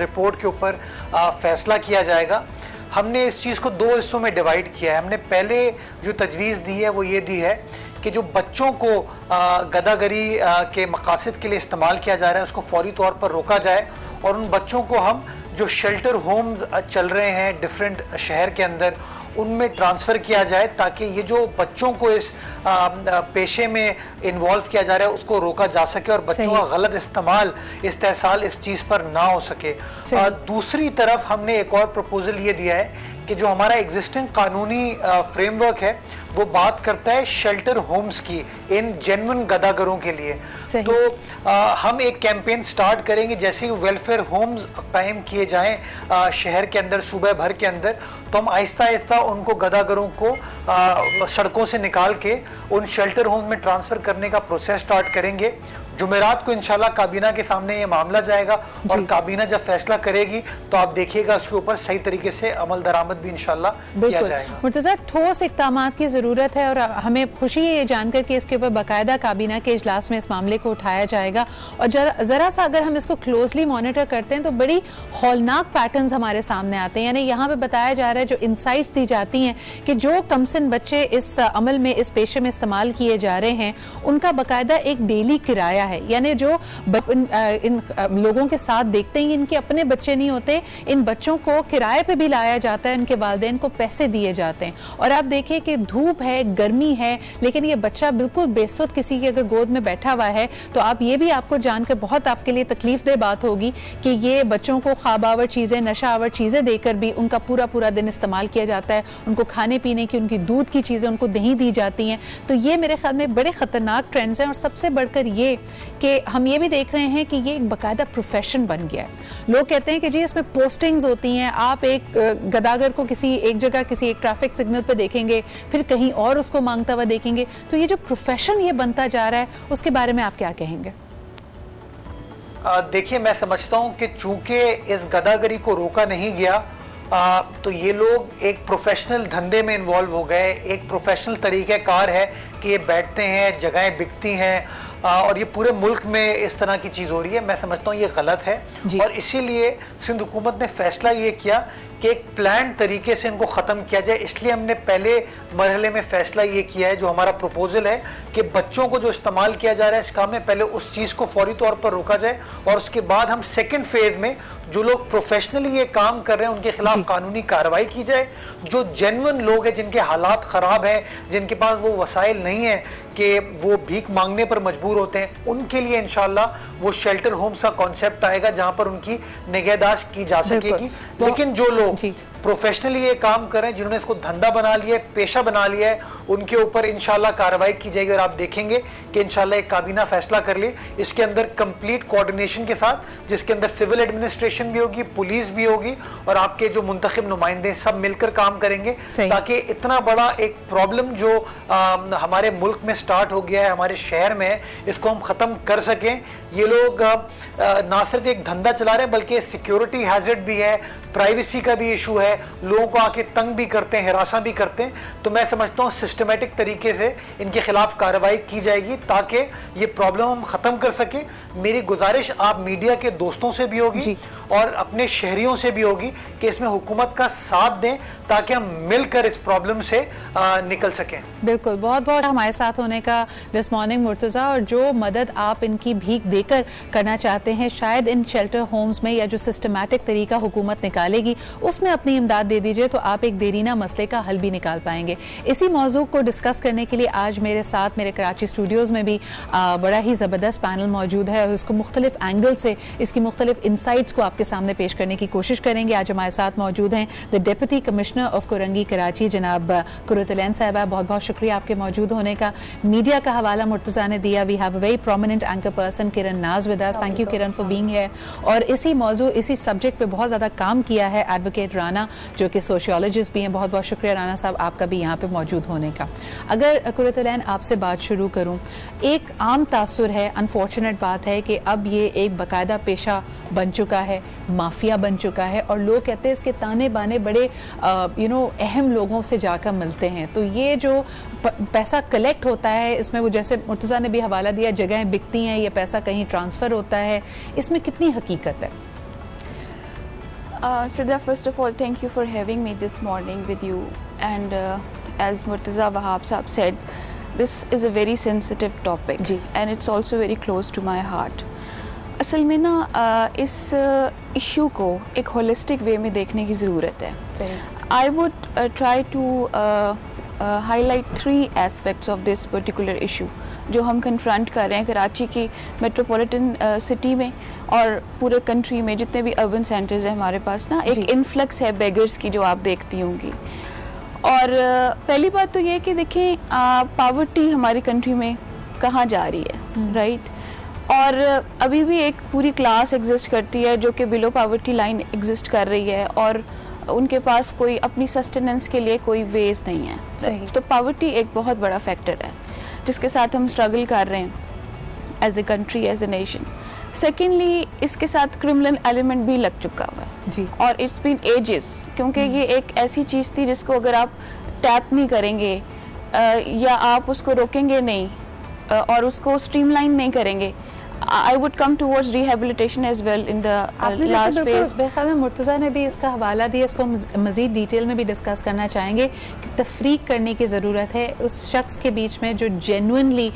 रिपोर्ट के ऊपर फैसला किया जाएगा। हमने इस चीज़ को दो हिस्सों में डिवाइड किया है। हमने पहले जो तजवीज़ दी है वो ये दी है कि जो बच्चों को गदागरी के मकासद के लिए इस्तेमाल किया जा रहा है उसको फौरी तौर पर रोका जाए और उन बच्चों को हम जो शेल्टर होम्स चल रहे हैं डिफरेंट शहर के अंदर उनमें ट्रांसफ़र किया जाए ताकि ये जो बच्चों को इस पेशे में इन्वॉल्व किया जा रहा है उसको रोका जा सके और बच्चों का गलत इस्तेमाल, इस्तेहसाल इस चीज़ पर ना हो सके। दूसरी तरफ हमने एक और प्रपोज़ल ये दिया है कि जो हमारा एग्जिस्टिंग कानूनी फ्रेमवर्क है वो बात करता है शेल्टर होम्स की इन जेन्युइन गदागरों के लिए। तो हम एक कैंपेन स्टार्ट करेंगे जैसे ही वेलफेयर होम्स कायम किए जाएं शहर के अंदर, सूबे भर के अंदर, तो हम आहिस्ता आहिस्ता उनको गदागरों को सड़कों से निकाल के उन शेल्टर होम में ट्रांसफ़र करने का प्रोसेस स्टार्ट करेंगे। जुमेरात को इंशाल्लाह काबीना के सामने ये मामला जाएगा और काबीना जब फैसला करेगी तो आप देखिएगा उसके ऊपर सही तरीके से अमल दरामद भी इंशाल्लाह किया जाएगा। मुर्तज़ा, ठोस इक़दामात की ज़रूरत है और हमें खुशी है ये जानकर कि इसके ऊपर बाकायदा काबीना के इजलास में इस मामले को उठाया जाएगा। और ज़रा सा अगर हम इसको क्लोजली मॉनिटर करते हैं तो बड़ी हौलनाक पैटर्न हमारे सामने आते हैं। यानी यहाँ पर बताया जा रहा है, जो इंसाइट्स दी जाती हैं कि जो कमसिन बच्चे इस अमल में, इस पेशे में इस्तेमाल किए जा रहे हैं, उनका बाकायदा एक डेली किराया है। यानी जो इन लोगों के साथ देखते हैं, इनके अपने बच्चे नहीं होते, इन बच्चों को किराए पे भी लाया जाता है, इनके वालिदैन को पैसे दिए जाते हैं। और आप देखिए कि धूप है, गर्मी है, लेकिन ये बच्चा बिल्कुल बेसुध किसी के अगर गोद में बैठा हुआ है तो आप ये भी, आपको जानकर बहुत आपके लिए तकलीफदेह बात होगी कि ये बच्चों को ख्वाबावर चीज़ें, नशावर चीज़ें देकर भी उनका पूरा पूरा दिन इस्तेमाल किया जाता है। उनको खाने पीने की, उनकी दूध की चीज़ें, उनको दही दी जाती हैं। तो ये मेरे ख्याल में बड़े ख़तरनाक ट्रेंड्स हैं। और सबसे बढ़कर ये कि हम ये भी देख रहे हैं कि ये एक बाकायदा प्रोफेशन बन गया है। लोग कहते हैं कि जी इसमें पोस्टिंग्स होती हैं, आप एक गदागर को किसी एक जगह, किसी एक ट्रैफिक सिग्नल पर देखेंगे, फिर कहीं और उसको मांगता हुआ देखेंगे। तो ये जो प्रोफेशन ये बनता जा रहा है, उसके बारे में आप क्या कहेंगे? देखिए, मैं समझता हूँ कि चूंकि इस गदागरी को रोका नहीं गया तो ये लोग एक प्रोफेशनल धंधे में इन्वॉल्व हो गए। एक प्रोफेशनल तरीक़ाकार है कि ये बैठते हैं, जगहें बिकती हैं और ये पूरे मुल्क में इस तरह की चीज़ हो रही है। मैं समझता हूँ ये गलत है और इसीलिए सिंध हुकूमत ने फैसला ये किया कि एक प्लान तरीके से इनको ख़त्म किया जाए। इसलिए हमने पहले मरहले में फ़ैसला ये किया है, जो हमारा प्रपोजल है कि बच्चों को जो इस्तेमाल किया जा रहा है इस काम में, पहले उस चीज़ को फौरी तौर पर रोका जाए और उसके बाद हम सेकेंड फेज़ में जो लोग प्रोफेशनली ये काम कर रहे हैं उनके खिलाफ कानूनी कार्रवाई की जाए। जो जेन्युइन लोग हैं, जिनके हालात ख़राब हैं, जिनके पास वो वसाइल नहीं है कि वो भीख मांगने पर मजबूर होते हैं, उनके लिए इंशाल्लाह वो शेल्टर होम्स का कॉन्सेप्ट आएगा जहाँ पर उनकी निगहदाश्त की जा सकेगी। लेकिन जो लोग प्रोफेशनली ये काम करें, जिन्होंने इसको धंधा बना लिया है, पेशा बना लिया है, उनके ऊपर इंशाल्लाह कार्रवाई की जाएगी। और आप देखेंगे कि इंशाल्लाह एक काबीना फैसला कर ले इसके अंदर कंप्लीट कोऑर्डिनेशन के साथ, जिसके अंदर सिविल एडमिनिस्ट्रेशन भी होगी, पुलिस भी होगी और आपके जो मुंतखब नुमाइंदे सब मिलकर काम करेंगे, ताकि इतना बड़ा एक प्रॉब्लम जो हमारे मुल्क में स्टार्ट हो गया है, हमारे शहर में, इसको हम ख़त्म कर सकें। ये लोग ना सिर्फ एक धंधा चला रहे हैं बल्कि सिक्योरिटी हैजर्ड भी है, प्राइवेसी का भी इशू है, लोगों को आके तंग भी करते हैं, हिरासा भी करते हैं। तो मैं समझता हूँ सिस्टमेटिक तरीके से इनके खिलाफ कार्रवाई की जाएगी ताकि ये प्रॉब्लम हम ख़त्म कर सकें। मेरी गुजारिश आप मीडिया के दोस्तों से भी होगी और अपने शहरियों से भी होगी कि इसमें हुकूमत का साथ दें ताकि हम मिलकर इस प्रॉब्लम से निकल सकें। बिल्कुल, बहुत बहुत हमारे साथ होने का दिस मॉर्निंग मुर्तज़ा, और जो मदद आप इनकी भीख देकर करना चाहते हैं शायद इन शेल्टर होम्स में, या जो सिस्टमेटिक तरीका हुकूमत निकालेगी उसमें अपनी इमदाद दे दीजिए, तो आप एक देरीना मसले का हल भी निकाल पाएंगे। इसी मौजू को डिस्कस करने के लिए आज मेरे साथ मेरे कराची स्टूडियोज़ में भी बड़ा ही ज़बरदस्त पैनल मौजूद है और इसको मुख्तलिफ एंगल से, इसकी मुख्तलिफ इंसाइट्स को आपके सामने पेश करने की कोशिश करेंगे। आज हमारे साथ मौजूद हैं the deputy commissioner of Korangi Karachi जनाब कुरतुलैन साहबा, बहुत बहुत शुक्रिया आपके मौजूद होने का। मीडिया का हवाला मुर्तज़ा ने दिया, we have a very prominent anchor person Kiran Naz with us, thank you Kiran for being here. और इसी मौजू, इसी सब्जेक्ट पर बहुत ज़्यादा काम किया है एडवोकेट राना, जो कि सोशियोलॉजिस्ट भी हैं, बहुत बहुत शुक्रिया राना साहब आपका भी यहाँ पर मौजूद होने का। अगर कुरतुलैन आपसे बात शुरू करूँ, एक आम तासुर है, अनफॉर्चुनेट बात है कि अब ये एक बाकायदा पेशा बन चुका है, माफिया बन चुका है और लोग कहते हैं इसके ताने बाने बड़े अहम लोगों से जाकर मिलते हैं। तो ये जो पैसा कलेक्ट होता है इसमें, वो जैसे मुर्तज़ा ने भी हवाला दिया, जगहें बिकती हैं, ये पैसा कहीं ट्रांसफ़र होता है, इसमें कितनी हकीकत है? Sidra, first of all, thank you for having me this morning with you. And as Murtaza Wahab Saab said, this is a very sensitive topic and it's also very close to my heart. असल में ना इस issue को एक holistic way में देखने की ज़रूरत है। I would try to highlight three aspects of this particular issue जो हम confront कर रहे हैं कराची की मेट्रोपॉलिटन सिटी में और पूरे कंट्री में। जितने भी अर्बन सेंटर्स हैं हमारे पास ना, एक इन्फ्लक्स है बेगर्स की जो आप देखती होंगी। और पहली बात तो ये कि देखें पावर्टी हमारी कंट्री में कहाँ जा रही है, राइट? और अभी भी एक पूरी क्लास एग्जिस्ट करती है जो कि बिलो पावर्टी लाइन एग्जिस्ट कर रही है और उनके पास कोई अपनी सस्टेनेंस के लिए कोई वेज नहीं है। सही। तो पावर्टी एक बहुत बड़ा फैक्टर है जिसके साथ हम स्ट्रगल कर रहे हैं as a country, as a nation. Secondly, इसके साथ क्रिमिनल एलिमेंट भी लग चुका हुआ है और इट्स बीन एजेस, क्योंकि ये एक ऐसी चीज़ थी जिसको अगर आप टैप नहीं करेंगे या आप उसको रोकेंगे नहीं और उसको स्ट्रीमलाइन नहीं करेंगे, I would come towards rehabilitation as well in the last phase. बेखबर मुर्तज़ा ने भी इसका हवाला दिया, इसको मज़ीद डिटेल में भी डिस्कस करना चाहेंगे कि तफरीक करने की ज़रूरत है उस शख्स के बीच में जो जेन्युइनली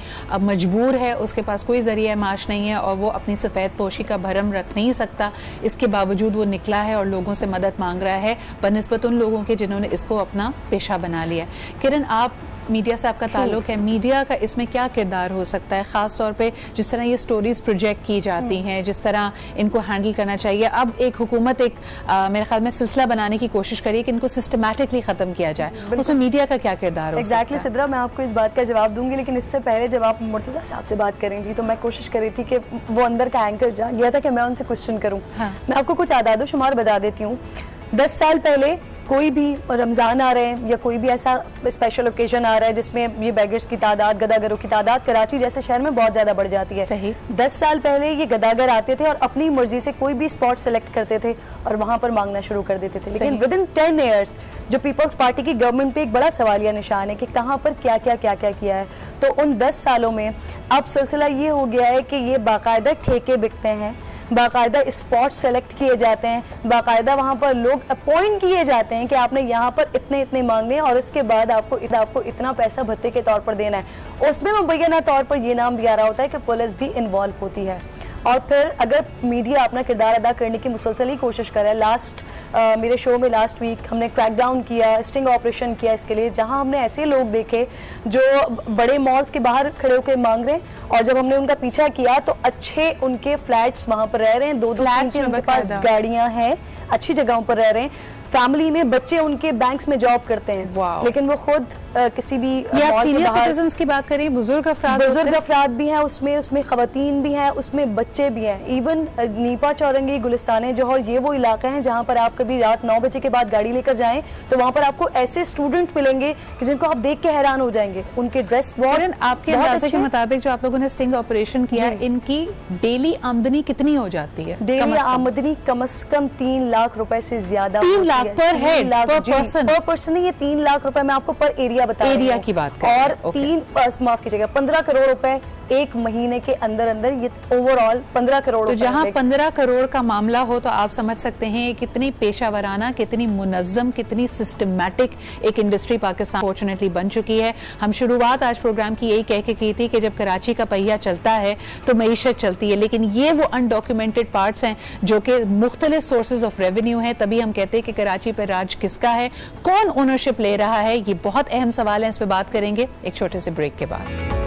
मजबूर है, उसके पास कोई ज़रिया माश नहीं है और वो अपनी सफ़ेद पोशी का भरम रख नहीं सकता, इसके बावजूद वो निकला है और लोगों से मदद मांग रहा है, बनस्बत उन लोगों के जिन्होंने इसको अपना पेशा बना लिया। किरण, आप मीडिया से आपका ताल्लुक है, मीडिया का इसमें क्या किरदार हो सकता है, ख़ास तौर पे जिस तरह ये स्टोरीज़ प्रोजेक्ट की जाती हैं, जिस तरह इनको हैंडल करना चाहिए? अब एक हुकूमत एक मेरे ख्याल में सिलसिला बनाने की कोशिश करिए कि इनको सिस्टमेटिकली ख़त्म किया जाए, उसमें मीडिया का क्या किरदार हो? एग्जैक्टली सिद्रा, मैं आपको इस बात का जवाब दूंगी, लेकिन इससे पहले जब आप मुर्तज़ा साहब से बात करें थी तो मैं कोशिश कर रही थी कि वो अंदर का एंकर जान लिया था कि मैं उनसे क्वेश्चन करूँ। मैं आपको कुछ आदाद शुमार बता देती हूँ। 10 साल पहले कोई भी रमज़ान आ रहे हैं या कोई भी ऐसा स्पेशल ओकेजन आ रहा है जिसमें ये बैगर्स की तादाद, गदागरों की तादाद कराची जैसे शहर में बहुत ज़्यादा बढ़ जाती है। सही। 10 साल पहले ये गदागर आते थे और अपनी मर्जी से कोई भी स्पॉट सेलेक्ट करते थे और वहाँ पर मांगना शुरू कर देते थे। लेकिन विद इन 10 ईयर्स जो पीपल्स पार्टी की गवर्नमेंट पर एक बड़ा सवालिया निशान है कि कहाँ पर क्या क्या क्या क्या किया है। तो उन 10 सालों में अब सिलसिला ये हो गया है कि ये बाकायदा ठेके बिकते हैं, बाकायदा स्पॉट सेलेक्ट किए जाते हैं, बाकायदा वहाँ पर लोग अपॉइंट किए जाते हैं कि आपने यहाँ पर इतने इतने मांगने हैं और इसके बाद आपको इतना पैसा भत्ते के तौर पर देना है। उसमें मुबैना तौर पर ये नाम दिया रहा होता है कि पुलिस भी इन्वॉल्व होती है। और फिर अगर मीडिया अपना किरदार अदा करने की मुसलसल ही कोशिश करे, मेरे शो में लास्ट वीक हमने क्रैकडाउन किया, स्टिंग ऑपरेशन किया इसके लिए, जहां हमने ऐसे लोग देखे जो बड़े मॉल्स के बाहर खड़े होकर मांग रहे हैं और जब हमने उनका पीछा किया तो अच्छे उनके फ्लैट्स वहां पर रह रहे हैं, दो फ्लैट्स उनके पास, गाड़ियां हैं, अच्छी जगहों पर रह रहे हैं, फैमिली में बच्चे उनके बैंक्स में जॉब करते हैं, लेकिन वो खुद किसी भी सीनियर सिटीजन्स की बात करें, बुजुर्ग अफराद भी हैं, उसमें खवातीन भी हैं, उसमें बच्चे भी हैं। इवन नीपा चौरंगी, गुलिस्तान जौहर, ये वो इलाके हैं जहाँ पर आप कभी रात 9 बजे के बाद गाड़ी लेकर जाएं तो वहाँ पर आपको ऐसे स्टूडेंट मिलेंगे कि जिनको आप देख के हैरान हो जाएंगे। उनके ड्रेस वॉर्न आपके अंदाजे के मुताबिक जो आप लोगों ने स्टिंग ऑपरेशन किया, इनकी डेली आमदनी कितनी हो जाती है? डेली आमदनी कम अज कम 3 लाख रुपए से ज्यादा, 3 लाख पर पर्सन है। ये 3 लाख रुपए में आपको पर एरिया बता, एरिया की बात करें, और 15 करोड़ रुपए एक महीने के अंदर अंदर, ये ओवरऑल 15 करोड़। तो जहाँ 15 करोड़ का मामला हो तो आप समझ सकते हैं कितनी पेशावराना, कितनी मुनज़्ज़म, कितनी सिस्टमैटिक एक इंडस्ट्री पाकिस्तान फॉर्चुनेटली बन चुकी है। हम शुरुआत आज प्रोग्राम की यही कह के की थी कि जब कराची का पहिया चलता है तो मईशत चलती है, लेकिन ये वो अनडॉक्यूमेंटेड पार्ट्स हैं जो कि मुख्तलिफ सोर्सेज ऑफ रेवेन्यू हैं। तभी हम कहते हैं कि कराची पर राज किसका है, कौन ओनरशिप ले रहा है, ये बहुत अहम सवाल है। इस पर बात करेंगे एक छोटे से ब्रेक के बाद।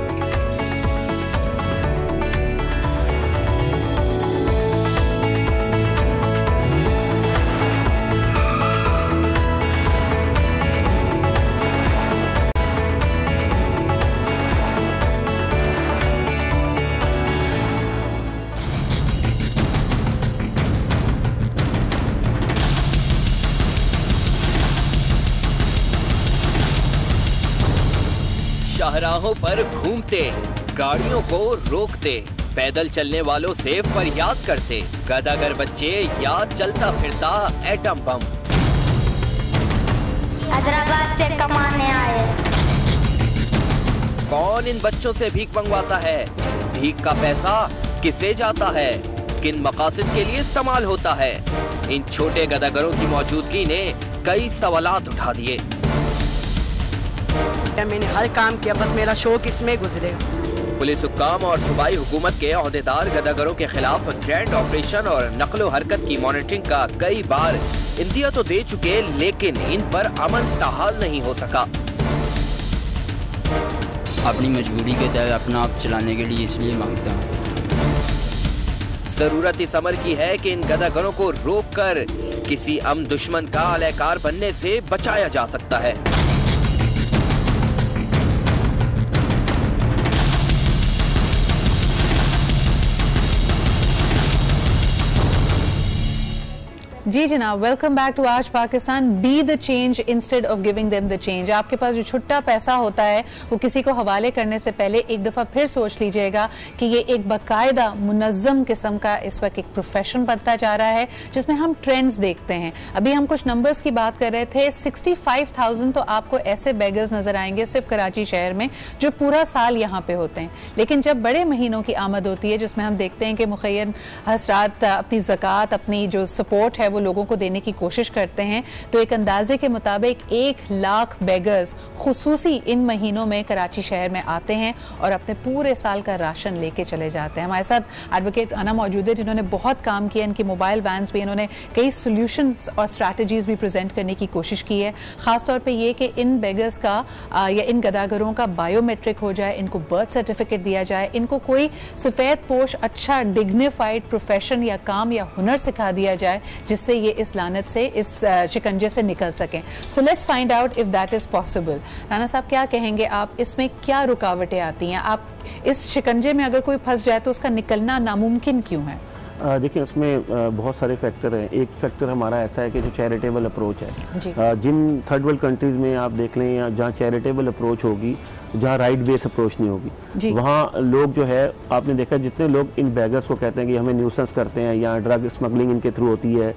राहों पर घूमते, गाड़ियों को रोकते, पैदल चलने वालों से फरियाद करते, गदागर बच्चे या चलता फिरता एटम बम। हैदराबाद से कमाने आए। कौन इन बच्चों से भीख मंगवाता है? भीख का पैसा किसे जाता है? किन मकासद के लिए इस्तेमाल होता है? इन छोटे गदागरों की मौजूदगी ने कई सवालात उठा दिए। मैंने हर काम किया, बस मेरा शौक इसमें गुजरे। पुलिस हुक्काम और सूबाई हुकूमत के अहदेदार गदागरों के खिलाफ ग्रैंड ऑपरेशन और नकलो हरकत की मॉनिटरिंग का कई बार इंदिया तो दे चुके, लेकिन इन पर अमल बहाल नहीं हो सका। अपनी मजबूरी के तहत अपना आप चलाने के लिए इसलिए मांगता हूँ। जरूरत इस अमर की है कि इन गदागरों को रोककर किसी अम दुश्मन का अलाकार बनने से बचाया जा सकता है। जी जनाब, welcome back to Aaj Pakistan. Be the change instead of giving them the change. आपके पास जो छुट्टा पैसा होता है वो किसी को हवाले करने से पहले एक दफ़ा फिर सोच लीजिएगा कि ये एक बाकायदा मुनज़्ज़म किस्म का इस वक्त एक प्रोफेशन बनता जा रहा है जिसमें हम ट्रेंड्स देखते हैं। अभी हम कुछ नंबर्स की बात कर रहे थे। 65,000 तो आपको ऐसे बैगर्स नज़र आएंगे सिर्फ कराची शहर में जो पूरा साल यहाँ पर होते हैं, लेकिन जब बड़े महीनों की आमद होती है जिसमें हम देखते हैं कि मुखैर हसरात अपनी ज़कात, अपनी जो सपोर्ट है वो लोगों को देने की कोशिश करते हैं, तो एक अंदाजे के मुताबिक 1 लाख बेगर्स खुसूसी इन महीनों में कराची शहर में आते हैं और अपने पूरे साल का राशन लेके चले जाते हैं। हमारे साथ एडवोकेट अना मौजूद है जिन्होंने बहुत काम किया, इनकी मोबाइल वैन्स पे इन्होंने कई सॉल्यूशंस और स्ट्रैटेजीज भी प्रेजेंट करने की कोशिश की है। ख़ासतौर पर यह कि इन बेगर्स का या इन गदागरों का बायोमेट्रिक हो जाए, इनको बर्थ सर्टिफिकेट दिया जाए, इनको कोई सफ़ेद पोश अच्छा डिग्निफाइड प्रोफेशन या काम या हुनर सिखा दिया जाए जिससे ये इस लानत से, इस शिकंजे से निकल सकें। So let's find out if that is possible. Rana साहब, क्या कहेंगे आप, इसमें क्या रुकावटें आती हैं? आप इस शिकंजे में अगर कोई फंस जाए तो उसका निकलना नामुमकिन क्यों है? देखिए, उसमें बहुत सारे फैक्टर हैं। एक फैक्टर हमारा ऐसा है कि जो चैरिटेबल अप्रोच है, जिन थर्ड वर्ल्ड कंट्रीज़ में आप देख लें या जहाँ चैरिटेबल अप्रोच होगी, जहाँ राइट बेस अप्रोच नहीं होगी, वहाँ लोग जो है, आपने देखा जितने लोग इन बैगर्स को कहते हैं कि हमें न्यूसेंस करते हैं या ड्रग स्मगलिंग इनके थ्रू होती है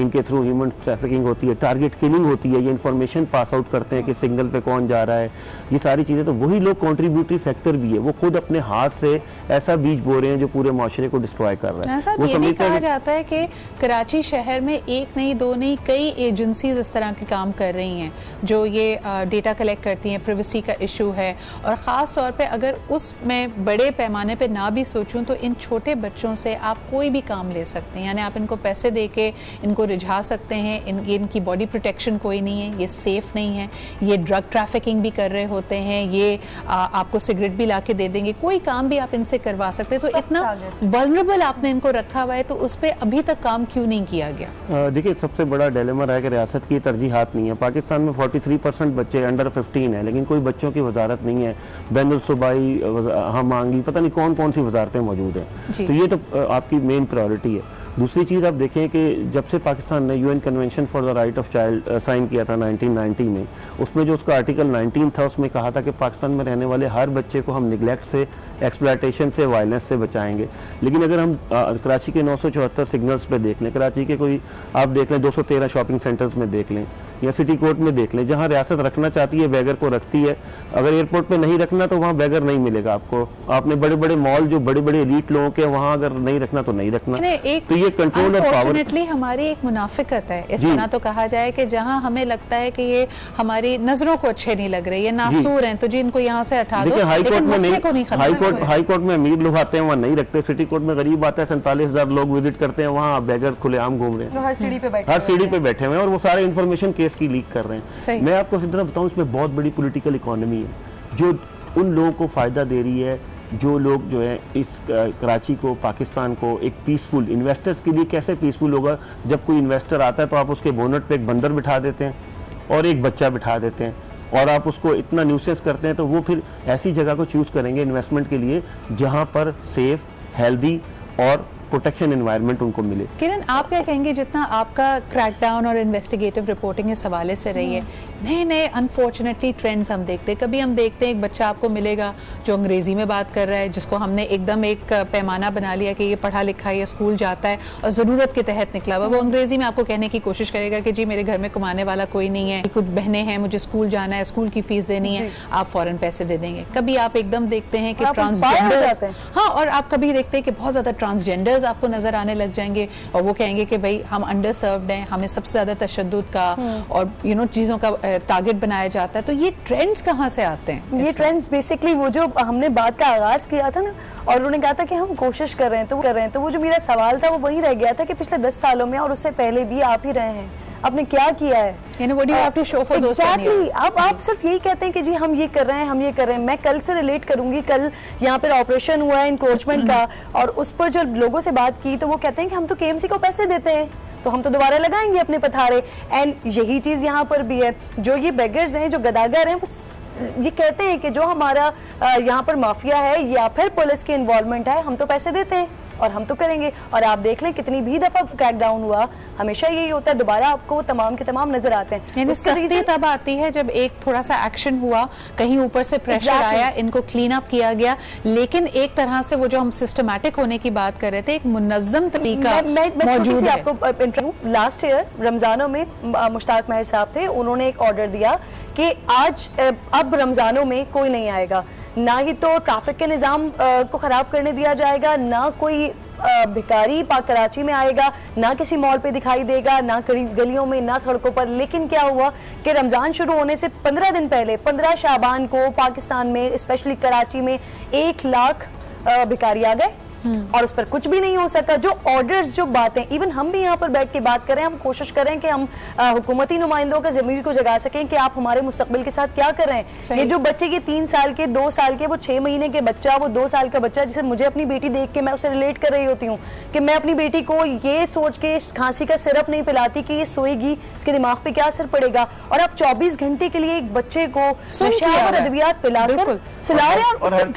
इनके थ्रू ह्यूमन ट्रैफिकिंग होती है, टारगेट किलिंग होती है, ये इन्फॉर्मेशन पास आउट करते हैं कि सिग्नल पे कौन जा रहा है, ये सारी चीज़ें। तो वही लोग कॉन्ट्रीब्यूटरी फैक्टर भी है, वो खुद अपने हाथ से ऐसा बीज बो रहे हैं जो पूरे माशरे को डिस्ट्रॉय कर रहा है। वो समझ कहा जाता है कि कराची शहर में एक नहीं दो नहीं कई एजेंसीज इस तरह के काम कर रही हैं जो ये डेटा कलेक्ट करती हैं। प्राइवेसी का इशू है और ख़ास तौर पे अगर उसमें बड़े पैमाने पे ना भी सोचूं तो इन छोटे बच्चों से आप कोई भी काम ले सकते हैं, यानी आप इनको पैसे दे के इनको रिझा सकते हैं। इनकी बॉडी प्रोटेक्शन कोई नहीं है, ये सेफ़ नहीं है, ये ड्रग ट्रैफिकिंग भी कर रहे होते हैं, ये आपको सिगरेट भी ला के दे देंगे, कोई काम भी आप इनसे करवा सकते हैं। तो इतना वल्नरेबल आपने इनको रखा हुआ है, तो उस पर अभी तक काम क्यों नहीं किया गया? देखिए, सबसे बड़ा डिलेमा है कि रियासत की तरजीहात नहीं है। पाकिस्तान में 43% बच्चे अंडर 15 है, लेकिन कोई बच्चों की वजारत नहीं है। बैनुल सूबाई हम मांगी, पता नहीं कौन कौन सी वजारतें मौजूद हैं। तो ये तो आपकी मेन प्रायोरिटी है। दूसरी चीज़ आप देखें कि जब से पाकिस्तान ने UN convention for the right of child sign किया था 1990 में, उसमें जो उसका आर्टिकल 19 था, उसमें कहा था कि पाकिस्तान में रहने वाले हर बच्चे को हम निगलेक्ट से, एक्सप्लॉयटेशन से, वायलेंस से बचाएंगे। लेकिन अगर हम कराची के 974 सिग्नल्स पे देख लें, कराची के कोई आप देख लें 213 शॉपिंग सेंटर्स में देख लें या सिटी कोर्ट में देख लें, जहाँ रियासत रखना चाहती है बैगर को रखती है। अगर एयरपोर्ट पे नहीं रखना तो वहाँ बैगर नहीं मिलेगा आपको। आपने बड़े बड़े मॉल जो बड़े बड़े एलीट लोगों के, वहाँ अगर नहीं रखना तो नहीं रखना। तो ये कंट्रोल और पावर हमारी एक मुनाफिकत है, इस तरह तो कहा जाए कि जहाँ हमें लगता है कि ये हमारी नजरों को अच्छे नहीं लग रही है, नासूर हैं, तो जी इनको यहाँ से हटा दो। हाई कोर्ट में अमीर लोग आते हैं, वहाँ नहीं रखते। सिटी कोर्ट में गरीब आता है, 47,000 लोग विजिट करते हैं, वहाँ बैगर खुलेआम घूम रहे हैं, हर सीढ़ी पे बैठे हुए हैं और वो सारे इन्फॉर्मेशन की लीक कर रहे हैं। मैं आपको इसी तरह बताऊं, इसमें बहुत बड़ी पॉलिटिकल इकोनॉमी है जो उन लोगों को फायदा दे रही है जो लोग जो है इस कराची को, पाकिस्तान को एक पीसफुल, इन्वेस्टर्स के लिए कैसे पीसफुल होगा। जब कोई इन्वेस्टर आता है तो आप उसके बोनट पे एक बंदर बिठा देते हैं और एक बच्चा बिठा देते हैं और आप उसको इतना न्यूसेस करते हैं, तो वो फिर ऐसी जगह को चूज करेंगे इन्वेस्टमेंट के लिए जहाँ पर सेफ, हेल्दी और प्रोटेक्शन एनवायरनमेंट उनको मिले। किरण, आप क्या कहेंगे जितना आपका क्रैकडाउन और इन्वेस्टिगेटिव रिपोर्टिंग इस हवाले से रही है? नए नए अनफॉर्चुनेटली ट्रेंड्स हम देखते हैं। कभी हम देखते हैं एक बच्चा आपको मिलेगा जो अंग्रेज़ी में बात कर रहा है, जिसको हमने एकदम एक पैमाना बना लिया कि ये पढ़ा लिखा है, स्कूल जाता है और ज़रूरत के तहत निकला हुआ। वो अंग्रेज़ी में आपको कहने की कोशिश करेगा कि जी मेरे घर में कमाने वाला कोई नहीं है, कुछ बहनें हैं, मुझे स्कूल जाना है, स्कूल की फ़ीस देनी है, आप फ़ौरन पैसे दे देंगे। कभी आप एकदम देखते हैं कि ट्रांसजेंडर, हाँ, और आप कभी देखते हैं कि बहुत ज़्यादा ट्रांसजेंडर्स आपको नज़र आने लग जाएंगे और वो कहेंगे कि भाई हम अंडर सर्व्ड हैं, हमें सबसे ज़्यादा तशद्दुद का और चीज़ों का टारगेट बनाया जाता है। तो ये ट्रेंड्स कहाँ से आते हैं? ये ट्रेंड्स बेसिकली वो जो हमने बात का आगाज किया था ना, और उन्होंने कहा था कि हम कोशिश कर रहे हैं तो वो जो मेरा सवाल था वो वही रह गया था कि पिछले 10 सालों में और उससे पहले भी आप ही रहे हैं, आपने क्या किया है? Exactly. आप सिर्फ यही कहते हैं कि जी हम ये कर रहे हैं, हम ये कर रहे हैं। मैं कल से रिलेट करूंगी, कल यहाँ पर ऑपरेशन हुआ है इंक्रोचमेंट का और उस पर जब लोगों से बात की तो वो कहते हैं कि हम तो केएमसी को पैसे देते हैं तो हम तो दोबारा लगाएंगे अपने पथारे। एंड यही चीज यहाँ पर भी है, जो ये बेगर्स हैं, जो गदागर हैं, वो ये कहते हैं कि जो हमारा यहाँ पर माफिया है या फिर पुलिस की इन्वॉल्वमेंट है, हम तो पैसे देते हैं और हम तो करेंगे। और आप देख लें कितनी भी दफा क्रैकडाउन हुआ, हमेशा यही होता है, दोबारा आपको तमाम के तमाम नजर आते हैं। यानी सख्ती तब आती है जब एक थोड़ा सा एक्शन हुआ, कहीं ऊपर से प्रेशर आया, इनको क्लीन अप किया गया, लेकिन एक तरह से वो जो हम सिस्टमैटिक होने की बात कर रहे थे, एक मुनज़्ज़म तरीका मौजूद है। आपको लास्ट ईयर रमजानों में मुश्ताक महर साहब थे, उन्होंने एक ऑर्डर दिया कि आज अब रमजानों में कोई नहीं आएगा, ना ही तो ट्रैफिक के निज़ाम को ख़राब करने दिया जाएगा, ना कोई भिखारी पाक कराची में आएगा, ना किसी मॉल पे दिखाई देगा, ना गलियों में, ना सड़कों पर। लेकिन क्या हुआ कि रमज़ान शुरू होने से 15 दिन पहले 15 शाबान को पाकिस्तान में, स्पेशली कराची में, 1 लाख भिखारी आ गए और उस पर कुछ भी नहीं हो सका। जो ऑर्डर्स, जो बातें, इवन हम भी यहाँ पर बैठ के बात करें, हम कोशिश करें कि हम हुकूमती नुमाइंदों का ज़मीर को जगा सकें कि आप हमारे मुस्तकबिल के साथ क्या कर रहे हैं। ये जो बच्चे के 3 साल के, 2 साल के, वो 6 महीने के बच्चा, वो 2 साल का बच्चा, जिसे मुझे अपनी बेटी देख के मैं उसे रिलेट कर रही होती हूँ कि मैं अपनी बेटी को ये सोच के खांसी का सिरप नहीं पिलाती कि ये सोएगी, इसके दिमाग पर क्या असर पड़ेगा। और आप 24 घंटे के लिए एक बच्चे को अद्वियात पिलाकर सुला रहे, हर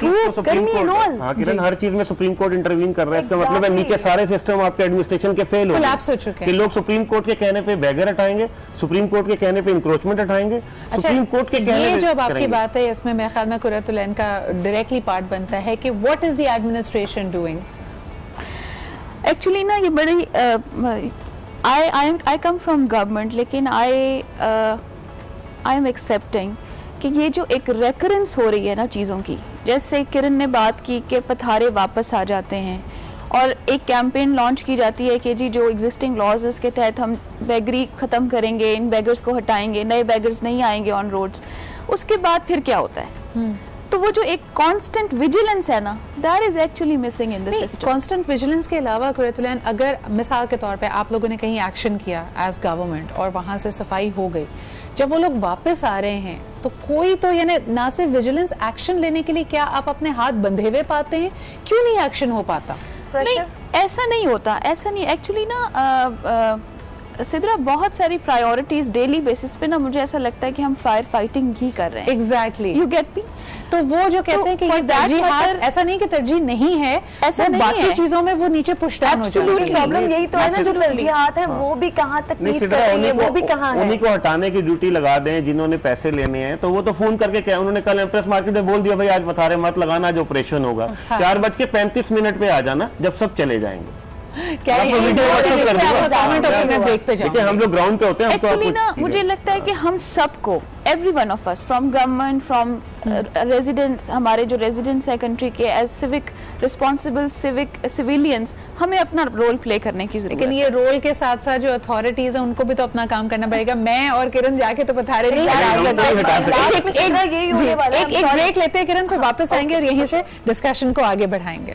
चीज में सुप्रीम कोर्ट इंटरवीन कर रहा है। इसका मतलब है नीचे सारे सिस्टम आपके एडमिनिस्ट्रेशन के फेल हो चुके हैं। लोग सुप्रीम कोर्ट के कहने पे बैगर हटाएंगे, सुप्रीम कोर्ट के कहने पे इंक्रोचमेंट हटाएंगे, सुप्रीम कोर्ट के कहने पे। ये जो आपकी बात है, इसमें मेरे ख्याल में कुरतुलैन का डायरेक्टली पार्ट बनता है कि what is the administration doing. Actually ना, ये बड़ी I come from government, लेकिन I am accepting कि ये जो एक रेकरेंस हो रही है ना चीज़ों की, जैसे किरण ने बात की कि पथारे वापस आ जाते हैं और एक कैंपेन लॉन्च की जाती है कि जी जो एग्जिस्टिंग लॉज है उसके तहत हम बेगरी ख़त्म करेंगे, इन बेगर्स को हटाएंगे, नए बेगर्स नहीं आएंगे ऑन रोड्स। उसके बाद फिर क्या होता है? तो वो जो एक कांस्टेंट विजिलेंस है ना, that is actually missing in the system. Constant vigilance के अलावा कुरैतुलैन, अगर मिसाल के तौर पे आप लोगों ने कहीं एक्शन किया एज गवर्नमेंट और वहाँ से सफाई हो गई, जब वो लोग वापस आ रहे हैं तो कोई तो यानी ना सिर्फ विजिलेंस, एक्शन लेने के लिए क्या आप अपने हाथ बंधे हुए पाते हैं? क्यों नहीं एक्शन हो पाता? नहीं, ऐसा नहीं होता, ऐसा नहीं। एक्चुअली ना सिद्रा, बहुत सारी प्रायोरिटीज डेली बेसिस पे ना मुझे ऐसा लगता है कि हम फायर फाइटिंग ही कर रहे हैं। Exactly, you get me. तो वो जो कहते हैं कि ये तरजीहात, ऐसा नहीं कि तरजीह नहीं है, ऐसा नहीं है, बाकी चीजों में वो नीचे पुश डाउन हो जाती है। प्रॉब्लम यही तो है ना, जो तरजीहात है वो भी कहां तक नीचे कर रही है, वो भी कहां है। उन्हीं को हटाने की ड्यूटी लगा दें जिन्होंने पैसे लेने हैं। तो वो तो फोन करके क्या, उन्होंने कल प्रेस मार्केट में बोल दिया भाई आज पथारे मत लगाना, आज ऑपरेशन होगा, 4:35 पे आ जाना जब सब चले जाएंगे। क्या हम लोग ग्राउंड पे होते हैं। एक्चुअली ना मुझे लगता है कि हम सबको, every one of us, from government, from residents, हमारे जो रेजिडेंट्स हैं कंट्री के, एज सिविक रिस्पॉन्सिबल सिविलियंस, हमें अपना रोल प्ले करने की जरूरत है। लेकिन ये रोल के साथ साथ जो अथॉरिटीज हैं उनको भी तो अपना काम करना पड़ेगा। मैं और किरण जाके तो पथारे नहीं हटा सकते। एक ब्रेक लेते हैं किरण, फिर वापस आएंगे और यहीं से डिस्कशन को आगे बढ़ाएंगे।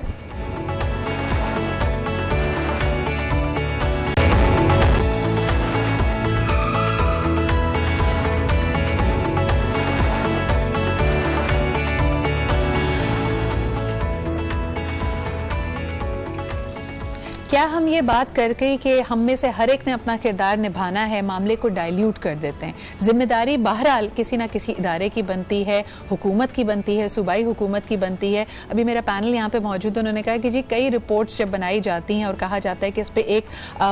क्या हम ये बात कर गई कि हम में से हर एक ने अपना किरदार निभाना है, मामले को डाइल्यूट कर देते हैं। जिम्मेदारी बहरहाल किसी ना किसी इदारे की बनती है, हुकूमत की बनती है, सूबाई हुकूमत की बनती है। अभी मेरा पैनल यहाँ पे मौजूद है, उन्होंने कहा कि जी कई रिपोर्ट्स जब बनाई जाती हैं और कहा जाता है कि इस पर एक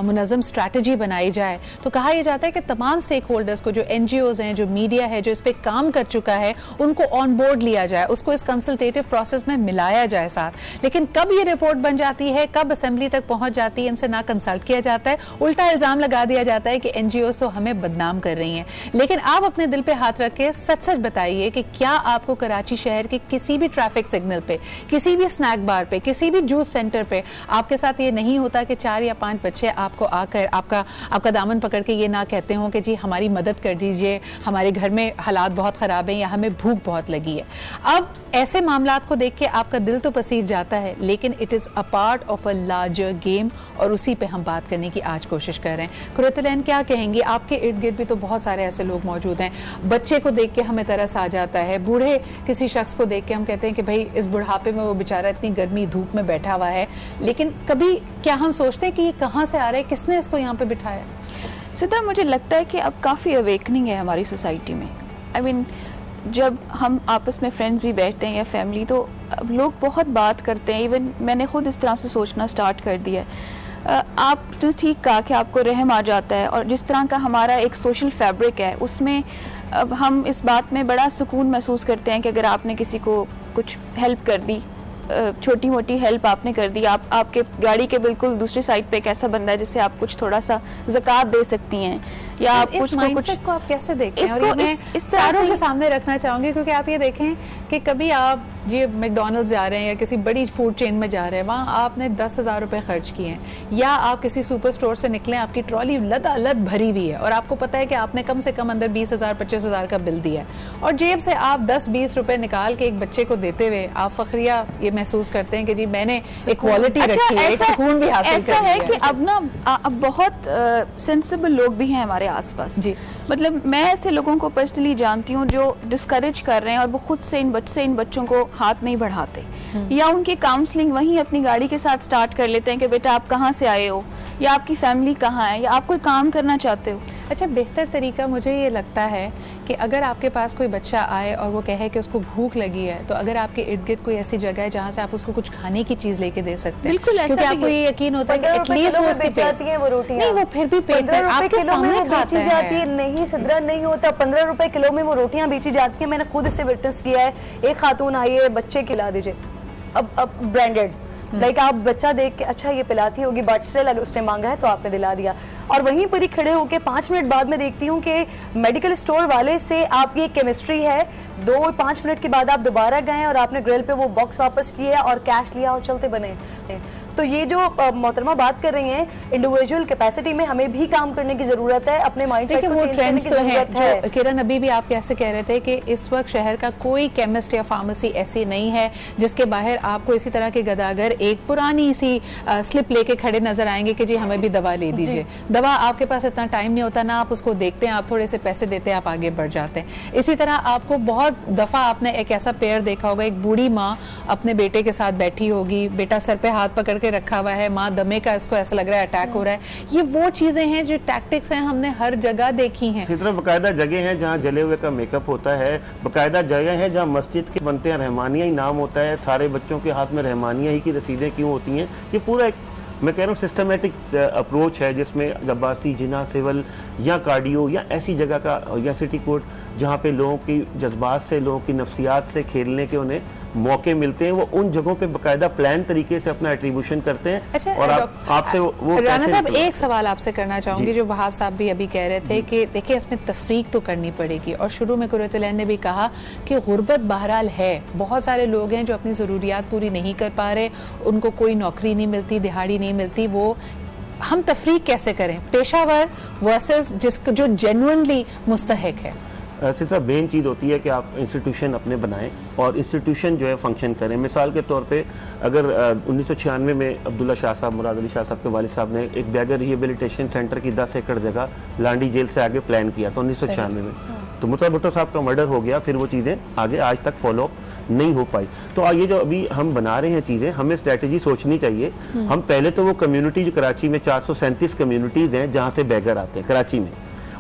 मुनज़म स्ट्रैटेजी बनाई जाए, तो कहा यह जाता है कि तमाम स्टेक होल्डर्स को, जो NGOs हैं, जो मीडिया है, जो इस पर काम कर चुका है, उनको ऑन बोर्ड लिया जाए, उसको इस कंसल्टेटिव प्रोसेस में मिलाया जाए साथ। लेकिन कब ये रिपोर्ट बन जाती है, कब असेंबली तक पहुँच जाती है, इनसे ना कंसल्ट किया जाता है, उल्टा इल्जाम लगा दिया जाता है कि NGOs तो हमें बदनाम कर रही हैं। लेकिन आप अपने दिल पे हाथ रख के सच सच बताइए कि क्या आपको कराची शहर के किसी भी ट्रैफिक सिग्नल पे, किसी भी स्नैक बार पे, किसी भी जूस सेंटर पे आपके साथ ये नहीं होता कि 4 या 5 बच्चे आपको आकर आपका दामन पकड़ के ये ना कहते हों कि जी हमारी मदद कर दीजिए, हमारे घर में हालात बहुत ख़राब हैं या हमें भूख बहुत लगी है। अब ऐसे मामला को देख के आपका दिल तो पसीज जाता है, लेकिन it is a part of a larger game और उसी पे हम बात करने की आज कोशिश कर रहे हैं। कुरैतुलैन, क्या कहेंगे, आपके इर्द गिर्द भी तो बहुत सारे ऐसे लोग मौजूद हैं, बच्चे को देख के हमें तरस आ जाता है, बूढ़े किसी शख्स को देख के हम कहते हैं कि भाई इस बुढ़ापे में वो बेचारा इतनी गर्मी धूप में बैठा हुआ है, लेकिन कभी क्या हम सोचते हैं कि ये कहाँ से आ रहा है, किसने इसको यहाँ पे बिठाया? सीधा मुझे लगता है कि अब काफ़ी अवेकनिंग है हमारी सोसाइटी में। आई मीन जब हम आपस में फ्रेंड्स ही बैठते हैं या फैमिली, तो अब लोग बहुत बात करते हैं। इवन मैंने खुद इस तरह से सोचना स्टार्ट कर दिया है। आप तो ठीक कहा कि आपको रहम आ जाता है, और जिस तरह का हमारा एक सोशल फैब्रिक है उसमें अब हम इस बात में बड़ा सुकून महसूस करते हैं कि अगर आपने किसी को कुछ हेल्प कर दी, छोटी मोटी हेल्प आपने कर दी, आप आपके गाड़ी के बिल्कुल दूसरी साइड पे एक ऐसा बंदा है जिससे आप कुछ थोड़ा सा ज़कात दे सकती हैं, या आप कुछ माइंडसेट को आप कैसे देखते हैं? और ये इस सारों के सामने रखना चाहूँगी, क्योंकि आप ये देखें कि कभी आप ये मैकडोनल्ड्स जा रहे हैं या किसी बड़ी फूड चेन में जा रहे हैं, वहाँ आपने 10,000 रुपये खर्च किए हैं, या आप किसी सुपर स्टोर से निकले, आपकी ट्रॉली लदा लद भरी हुई है और आपको पता है कि आपने कम से कम अंदर 20,000-25,000 का बिल दिया है, और जेब से आप 10-20 रुपये निकाल के एक बच्चे को देते हुए आप फख्रिया ये महसूस करते हैं कि जी मैंने एक क्वालिटी रखी है, एक सुकून भी हासिल किया। ऐसा है कि अब ना अब बहुत सेंसिबल लोग भी हैं हमारे आसपास। जी, मतलब मैं ऐसे लोगों को पर्सनली जानती हूँ जो डिस्करेज कर रहे हैं और वो खुद से इन बच्चों को हाथ नहीं बढ़ाते, या उनकी काउंसलिंग वहीं अपनी गाड़ी के साथ स्टार्ट कर लेते हैं कि बेटा आप कहाँ से आए हो, या आपकी फैमिली कहाँ है, या आप कोई काम करना चाहते हो। अच्छा, बेहतर तरीका मुझे ये लगता है कि अगर आपके पास कोई बच्चा आए और वो कहे कि उसको भूख लगी है, तो अगर आपके इर्द गिर्द कोई ऐसी जगह है जहाँ से आप उसको कुछ खाने की चीज़ लेके दे सकते हैं, क्योंकि आपको ये यकीन होता है कि एटलीस्ट वो उसके पेट नहीं, वो फिर भी पेट में आपके सामने खाते हैं। नहीं सिद्रा, नहीं होता। 15 रुपए किलो में वो रोटियाँ बेची जाती हैं। मैंने खुद इससे विटनेस किया है। एक खातून आई है, बच्चे खिला दीजिए, अब ब्रांडेड लाइक आप बच्चा देख के अच्छा ये पिलाती होगी बट स्टिल अगर उसने मांगा है तो आपने दिला दिया। और वहीं पर ही खड़े होकर 5 मिनट बाद में देखती हूँ कि मेडिकल स्टोर वाले से आप ये केमिस्ट्री है 2-5 मिनट के बाद आप दोबारा गए और आपने ग्रिल पे वो बॉक्स वापस किया और कैश लिया और चलते बने। तो ये जो मोहतरमा बात कर रही हैं इंडिविजुअल कैपेसिटी में हमें भी काम करने की जरूरत है, अपने माइंडसेट को चेंज करने की जरूरत है। किरण अभी भी आप कैसे कह रहे थे कि इस वक्त शहर का कोई केमिस्ट या फार्मेसी ऐसी नहीं है जिसके बाहर आपको इसी तरह के गदागर एक पुरानी सी स्लिप लेके खड़े नजर आएंगे कि जी हमें भी दवा ले दीजिए। दवा आपके पास इतना टाइम नहीं होता ना आप उसको देखते हैं, आप थोड़े से पैसे देते हैं आप आगे बढ़ जाते हैं। इसी तरह आपको बहुत दफा आपने एक ऐसा पेयर देखा होगा, एक बूढ़ी माँ अपने बेटे के साथ बैठी होगी, बेटा सर पे हाथ पकड़ के रखा हुआ है, माँ दमे का इसको ऐसा लग रहा है अटैक हो रहा है। ये वो चीजें हैं जो टैक्टिक्स हैं, हमने हर जगह देखी हैं। इसी तरह बाकायदा जगह है जहाँ जले हुए का मेकअप होता है, बाकायदा जगह है जहाँ मस्जिद के बनते हैं रहमानिया ही नाम होता है, सारे बच्चों के हाथ में रहमानिया ही की रसीदें क्यों होती हैं। ये पूरा एक मैं कह रहा हूँ सिस्टमेटिक अप्रोच है जिसमें गब्बासी, जिना, सिविल या कार्डियो या ऐसी जगह का या सिटी कोर्ट जहाँ पे लोगों की जज्बात से, लोगों की नफ्सियात से खेलने के उन्हें मौके मिलते हैं, वो उन जगहों पे बकायदा प्लान तरीके से अपना एट्रीब्यूशन करते हैं। अच्छा, और आपसे वो राना साहब एक सवाल आपसे करना चाहूँगी जो वहाब साहब भी अभी कह रहे थे कि देखिए इसमें तफरीक तो करनी पड़ेगी। और शुरू में कुरैतुलैन ने भी कहा कि गुर्बत बहरहाल है, बहुत सारे लोग हैं जो अपनी ज़रूरियात पूरी नहीं कर पा रहे, उनको कोई नौकरी नहीं मिलती, दिहाड़ी नहीं मिलती। वो हम तफरीक कैसे करें पेशावर वर्सेस जिसको जो जेन्युइनली मुस्तहक है? सिर्फ मेन चीज़ होती है कि आप इंस्टीट्यूशन अपने बनाएं और इंस्टीट्यूशन जो है फंक्शन करें। मिसाल के तौर पे अगर 1996 में अब्दुल्ला शाह साहब, मुराद अली शाह साहब के वालिद साहब ने एक बैगर रिहेबिलिटेशन सेंटर की 10 एकड़ जगह लांडी जेल से आगे प्लान किया था 1996 में, तो मुर्तज़ा भुट्टो साहब का मर्डर हो गया, फिर वो चीज़ें आगे आज तक फॉलो नहीं हो पाई। तो ये जो अभी हम बना रहे हैं चीज़ें, हमें स्ट्रेटजी सोचनी चाहिए। हम पहले तो वो कम्यूनिटी जो कराची में 437 कम्यूनिटीज़ हैं जहाँ से बैगर आते हैं कराची में,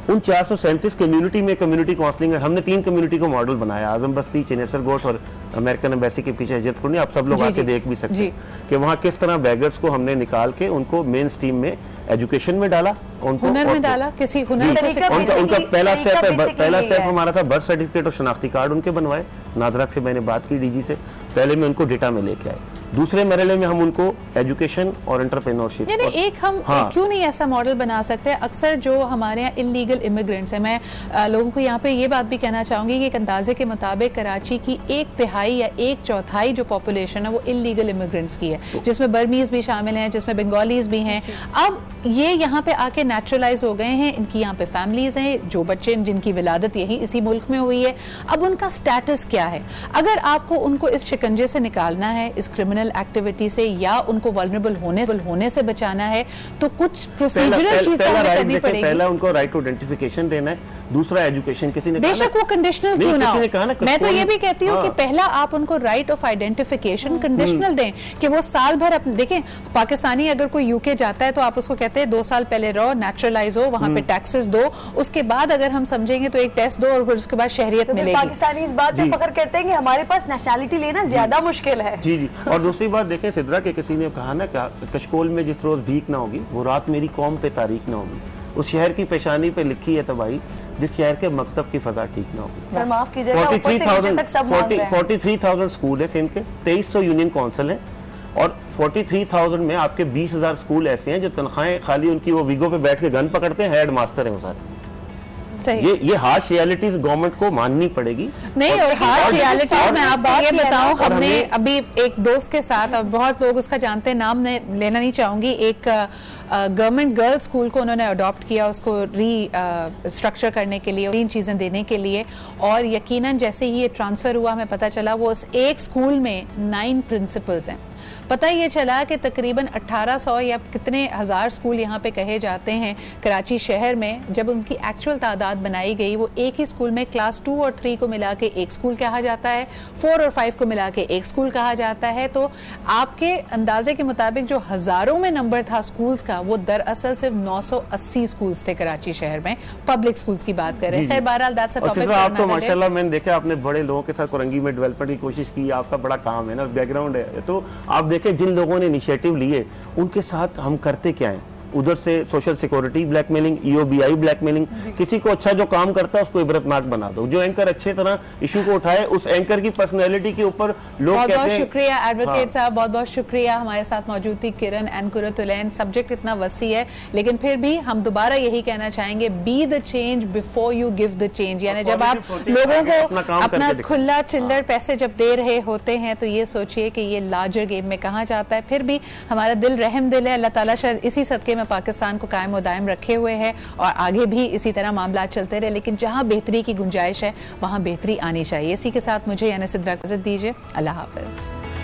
उन 437 कम्युनिटी में कम्युनिटी काउंसलिंग है। हमने 3 कम्युनिटी को मॉडल बनाया, आजम बस्ती, चिनेसर गोट और अमेरिकन एम्बेसी के पीछे हजरत कुर्नी। आप सब लोग आके देख भी सकते हैं कि वहाँ किस तरह बैगर्स को हमने निकाल के उनको मेन स्ट्रीम में एजुकेशन में डाला, उनको हुनर में डाला, किसी हुनर को उनका पहला स्टेप हमारा था बर्थ सर्टिफिकेट और शनाख्ती कार्ड उनके बनवाए। नादरा से मैंने बात की डीजी से, पहले मैं उनको डेटा में लेके आए, दूसरे मरहले में हम उनको एजुकेशन और एंटरप्रेन्योरशिप यानी एक हम क्यों नहीं ऐसा मॉडल बना सकते। अक्सर जो हमारे यहाँ इलीगल इमिग्रेंट्स हैं, मैं लोगों को यहाँ पे ये बात भी कहना चाहूँगी कि एक अंदाजे के मुताबिक कराची की 1/3 या 1/4 जो पॉपुलेशन है वो इलीगल इमिग्रेंट्स की है, जिसमें बर्मीज भी शामिल हैं, जिसमें बंगालीज भी हैं। अब ये यहाँ पे आके नेचुरलाइज हो गए हैं, इनकी यहाँ पे फैमिलीज हैं, जो बच्चे जिनकी विलादत यही इसी मुल्क में हुई है। अब उनका स्टेटस क्या है? अगर आपको उनको इस शिकंजे से निकालना है, इस क्रिमिनल एक्टिविटी से या उनको वल्नरेबल होने से बचाना है, तो कुछ प्रोसीजरल चीजें करनी पड़ेगी। पहला उनको राइट टू आइडेंटिफिकेशन देना है, दूसरा एजुकेशन। किसी ने बेशक वो कंडीशनल क्यों ना हो, मैं तो ये भी कहती हूँ कि पहला आप उनको राइट ऑफ आइडेंटिफिकेशन कंडीशनल दें कि वो साल भर अपने, देखें पाकिस्तानी अगर कोई यूके जाता है तो आप उसको कहते हैं 2 साल पहले रहो, नेचुरलाइज हो, वहाँ पे टैक्सेस दो, उसके बाद अगर हम समझेंगे तो एक टेस्ट दो और उसके बाद शहरियत मिलेगी। पाकिस्तानी इस बात पे फख्र करते हैं कि हमारे पास नेशनैलिटी लेना ज्यादा मुश्किल है। जी जी। और दूसरी बात देखें सिद्रा के किसी ने कहा ना कशकोल में जिस रोज भीख ना होगी वो रात मेरी कौम पे तारीख ना होगी, उस शहर की पेशानी पे लिखी है तबाही जिस शहर के मकतब की फजा ठीक ना होगी। माफ कीजिएगा, 43,000 स्कूल है सिंध के, 2300 यूनियन काउंसिल है और 43,000 में आपके 20,000 स्कूल ऐसे हैं जो तनख्वाहें खाली उनकी वो विगो पे बैठ के गन पकड़ते हैं, हेड मास्टर है वो सारे। ये हार्श रियलिटीज गवर्नमेंट को माननी पड़ेगी। नहीं और हार्श रियलिटीज में आप ये बताऊं, हमने अभी एक दोस्त के साथ, अब बहुत लोग उसका जानते हैं, नाम लेना नहीं चाहूंगी, एक गवर्नमेंट गर्ल्स स्कूल को उन्होंने अडॉप्ट किया, उसको रीस्ट्रक्चर करने के लिए, तीन चीज़ें देने के लिए, और यकीनन जैसे ही ये ट्रांसफ़र हुआ हमें पता चला वो उस एक स्कूल में 9 प्रिंसिपल्स हैं। पता ये चला कि तकरीबन 1800 या कितने हज़ार स्कूल यहाँ पे कहे जाते हैं कराची शहर में, जब उनकी एक्चुअल तादाद बनाई गई वो एक ही स्कूल में क्लास 2 और 3 को मिला के एक स्कूल कहा जाता है, 4 और 5 को मिला के एक स्कूल कहा जाता है। तो आपके अंदाजे के मुताबिक जो हज़ारों में नंबर था स्कूल्स का, वो दरअसल सिर्फ 980 स्कूल्स थे कराची शहर में, पब्लिक स्कूल्स की बात करें। खैर बहरहाल दैट्स अ टॉपिक। आपको माशाल्लाह मैंने देखा आपने बड़े लोगों के साथ कुरंगी में डेवलपमेंट की कोशिश की, आपका बड़ा काम है ना, बैकग्राउंड है, तो आप देखें जिन लोगों ने इनिशिएटिव लिए उनके साथ हम करते क्या हैं। उधर से social security blackmailing, EOBI blackmailing, किसी को अच्छा जो काम करता है उसको इबरतनाक बना दो। जो एंकर अच्छे तरह इशू को उठाए, उस एंकर की पर्सनैलिटी के ऊपर लोग कहते हैं। बहुत-बहुत शुक्रिया एडवोकेट साहब, बहुत-बहुत शुक्रिया हमारे साथ मौजूद थी किरण एंड कुरतुलैन। सब्जेक्ट इतना वसी है लेकिन फिर भी हम दोबारा यही कहना चाहेंगे, be the change before you give the change, यानी जब आप लोगों को अपना खुला चिल्लर पैसे जब दे रहे होते हैं तो ये सोचिए कि ये लार्जर गेम में कहा जाता है। फिर भी हमारा दिल रहम दिल है, अल्लाह ताला शायद इसी सदके में पाकिस्तान को कायम दायम रखे हुए है और आगे भी इसी तरह मामला चलते रहे, लेकिन जहां बेहतरी की गुंजाइश है वहां बेहतरी आनी चाहिए। इसी के साथ मुझे यानी सिद्रा इजाजत दीजिए, अल्लाह हाफिज।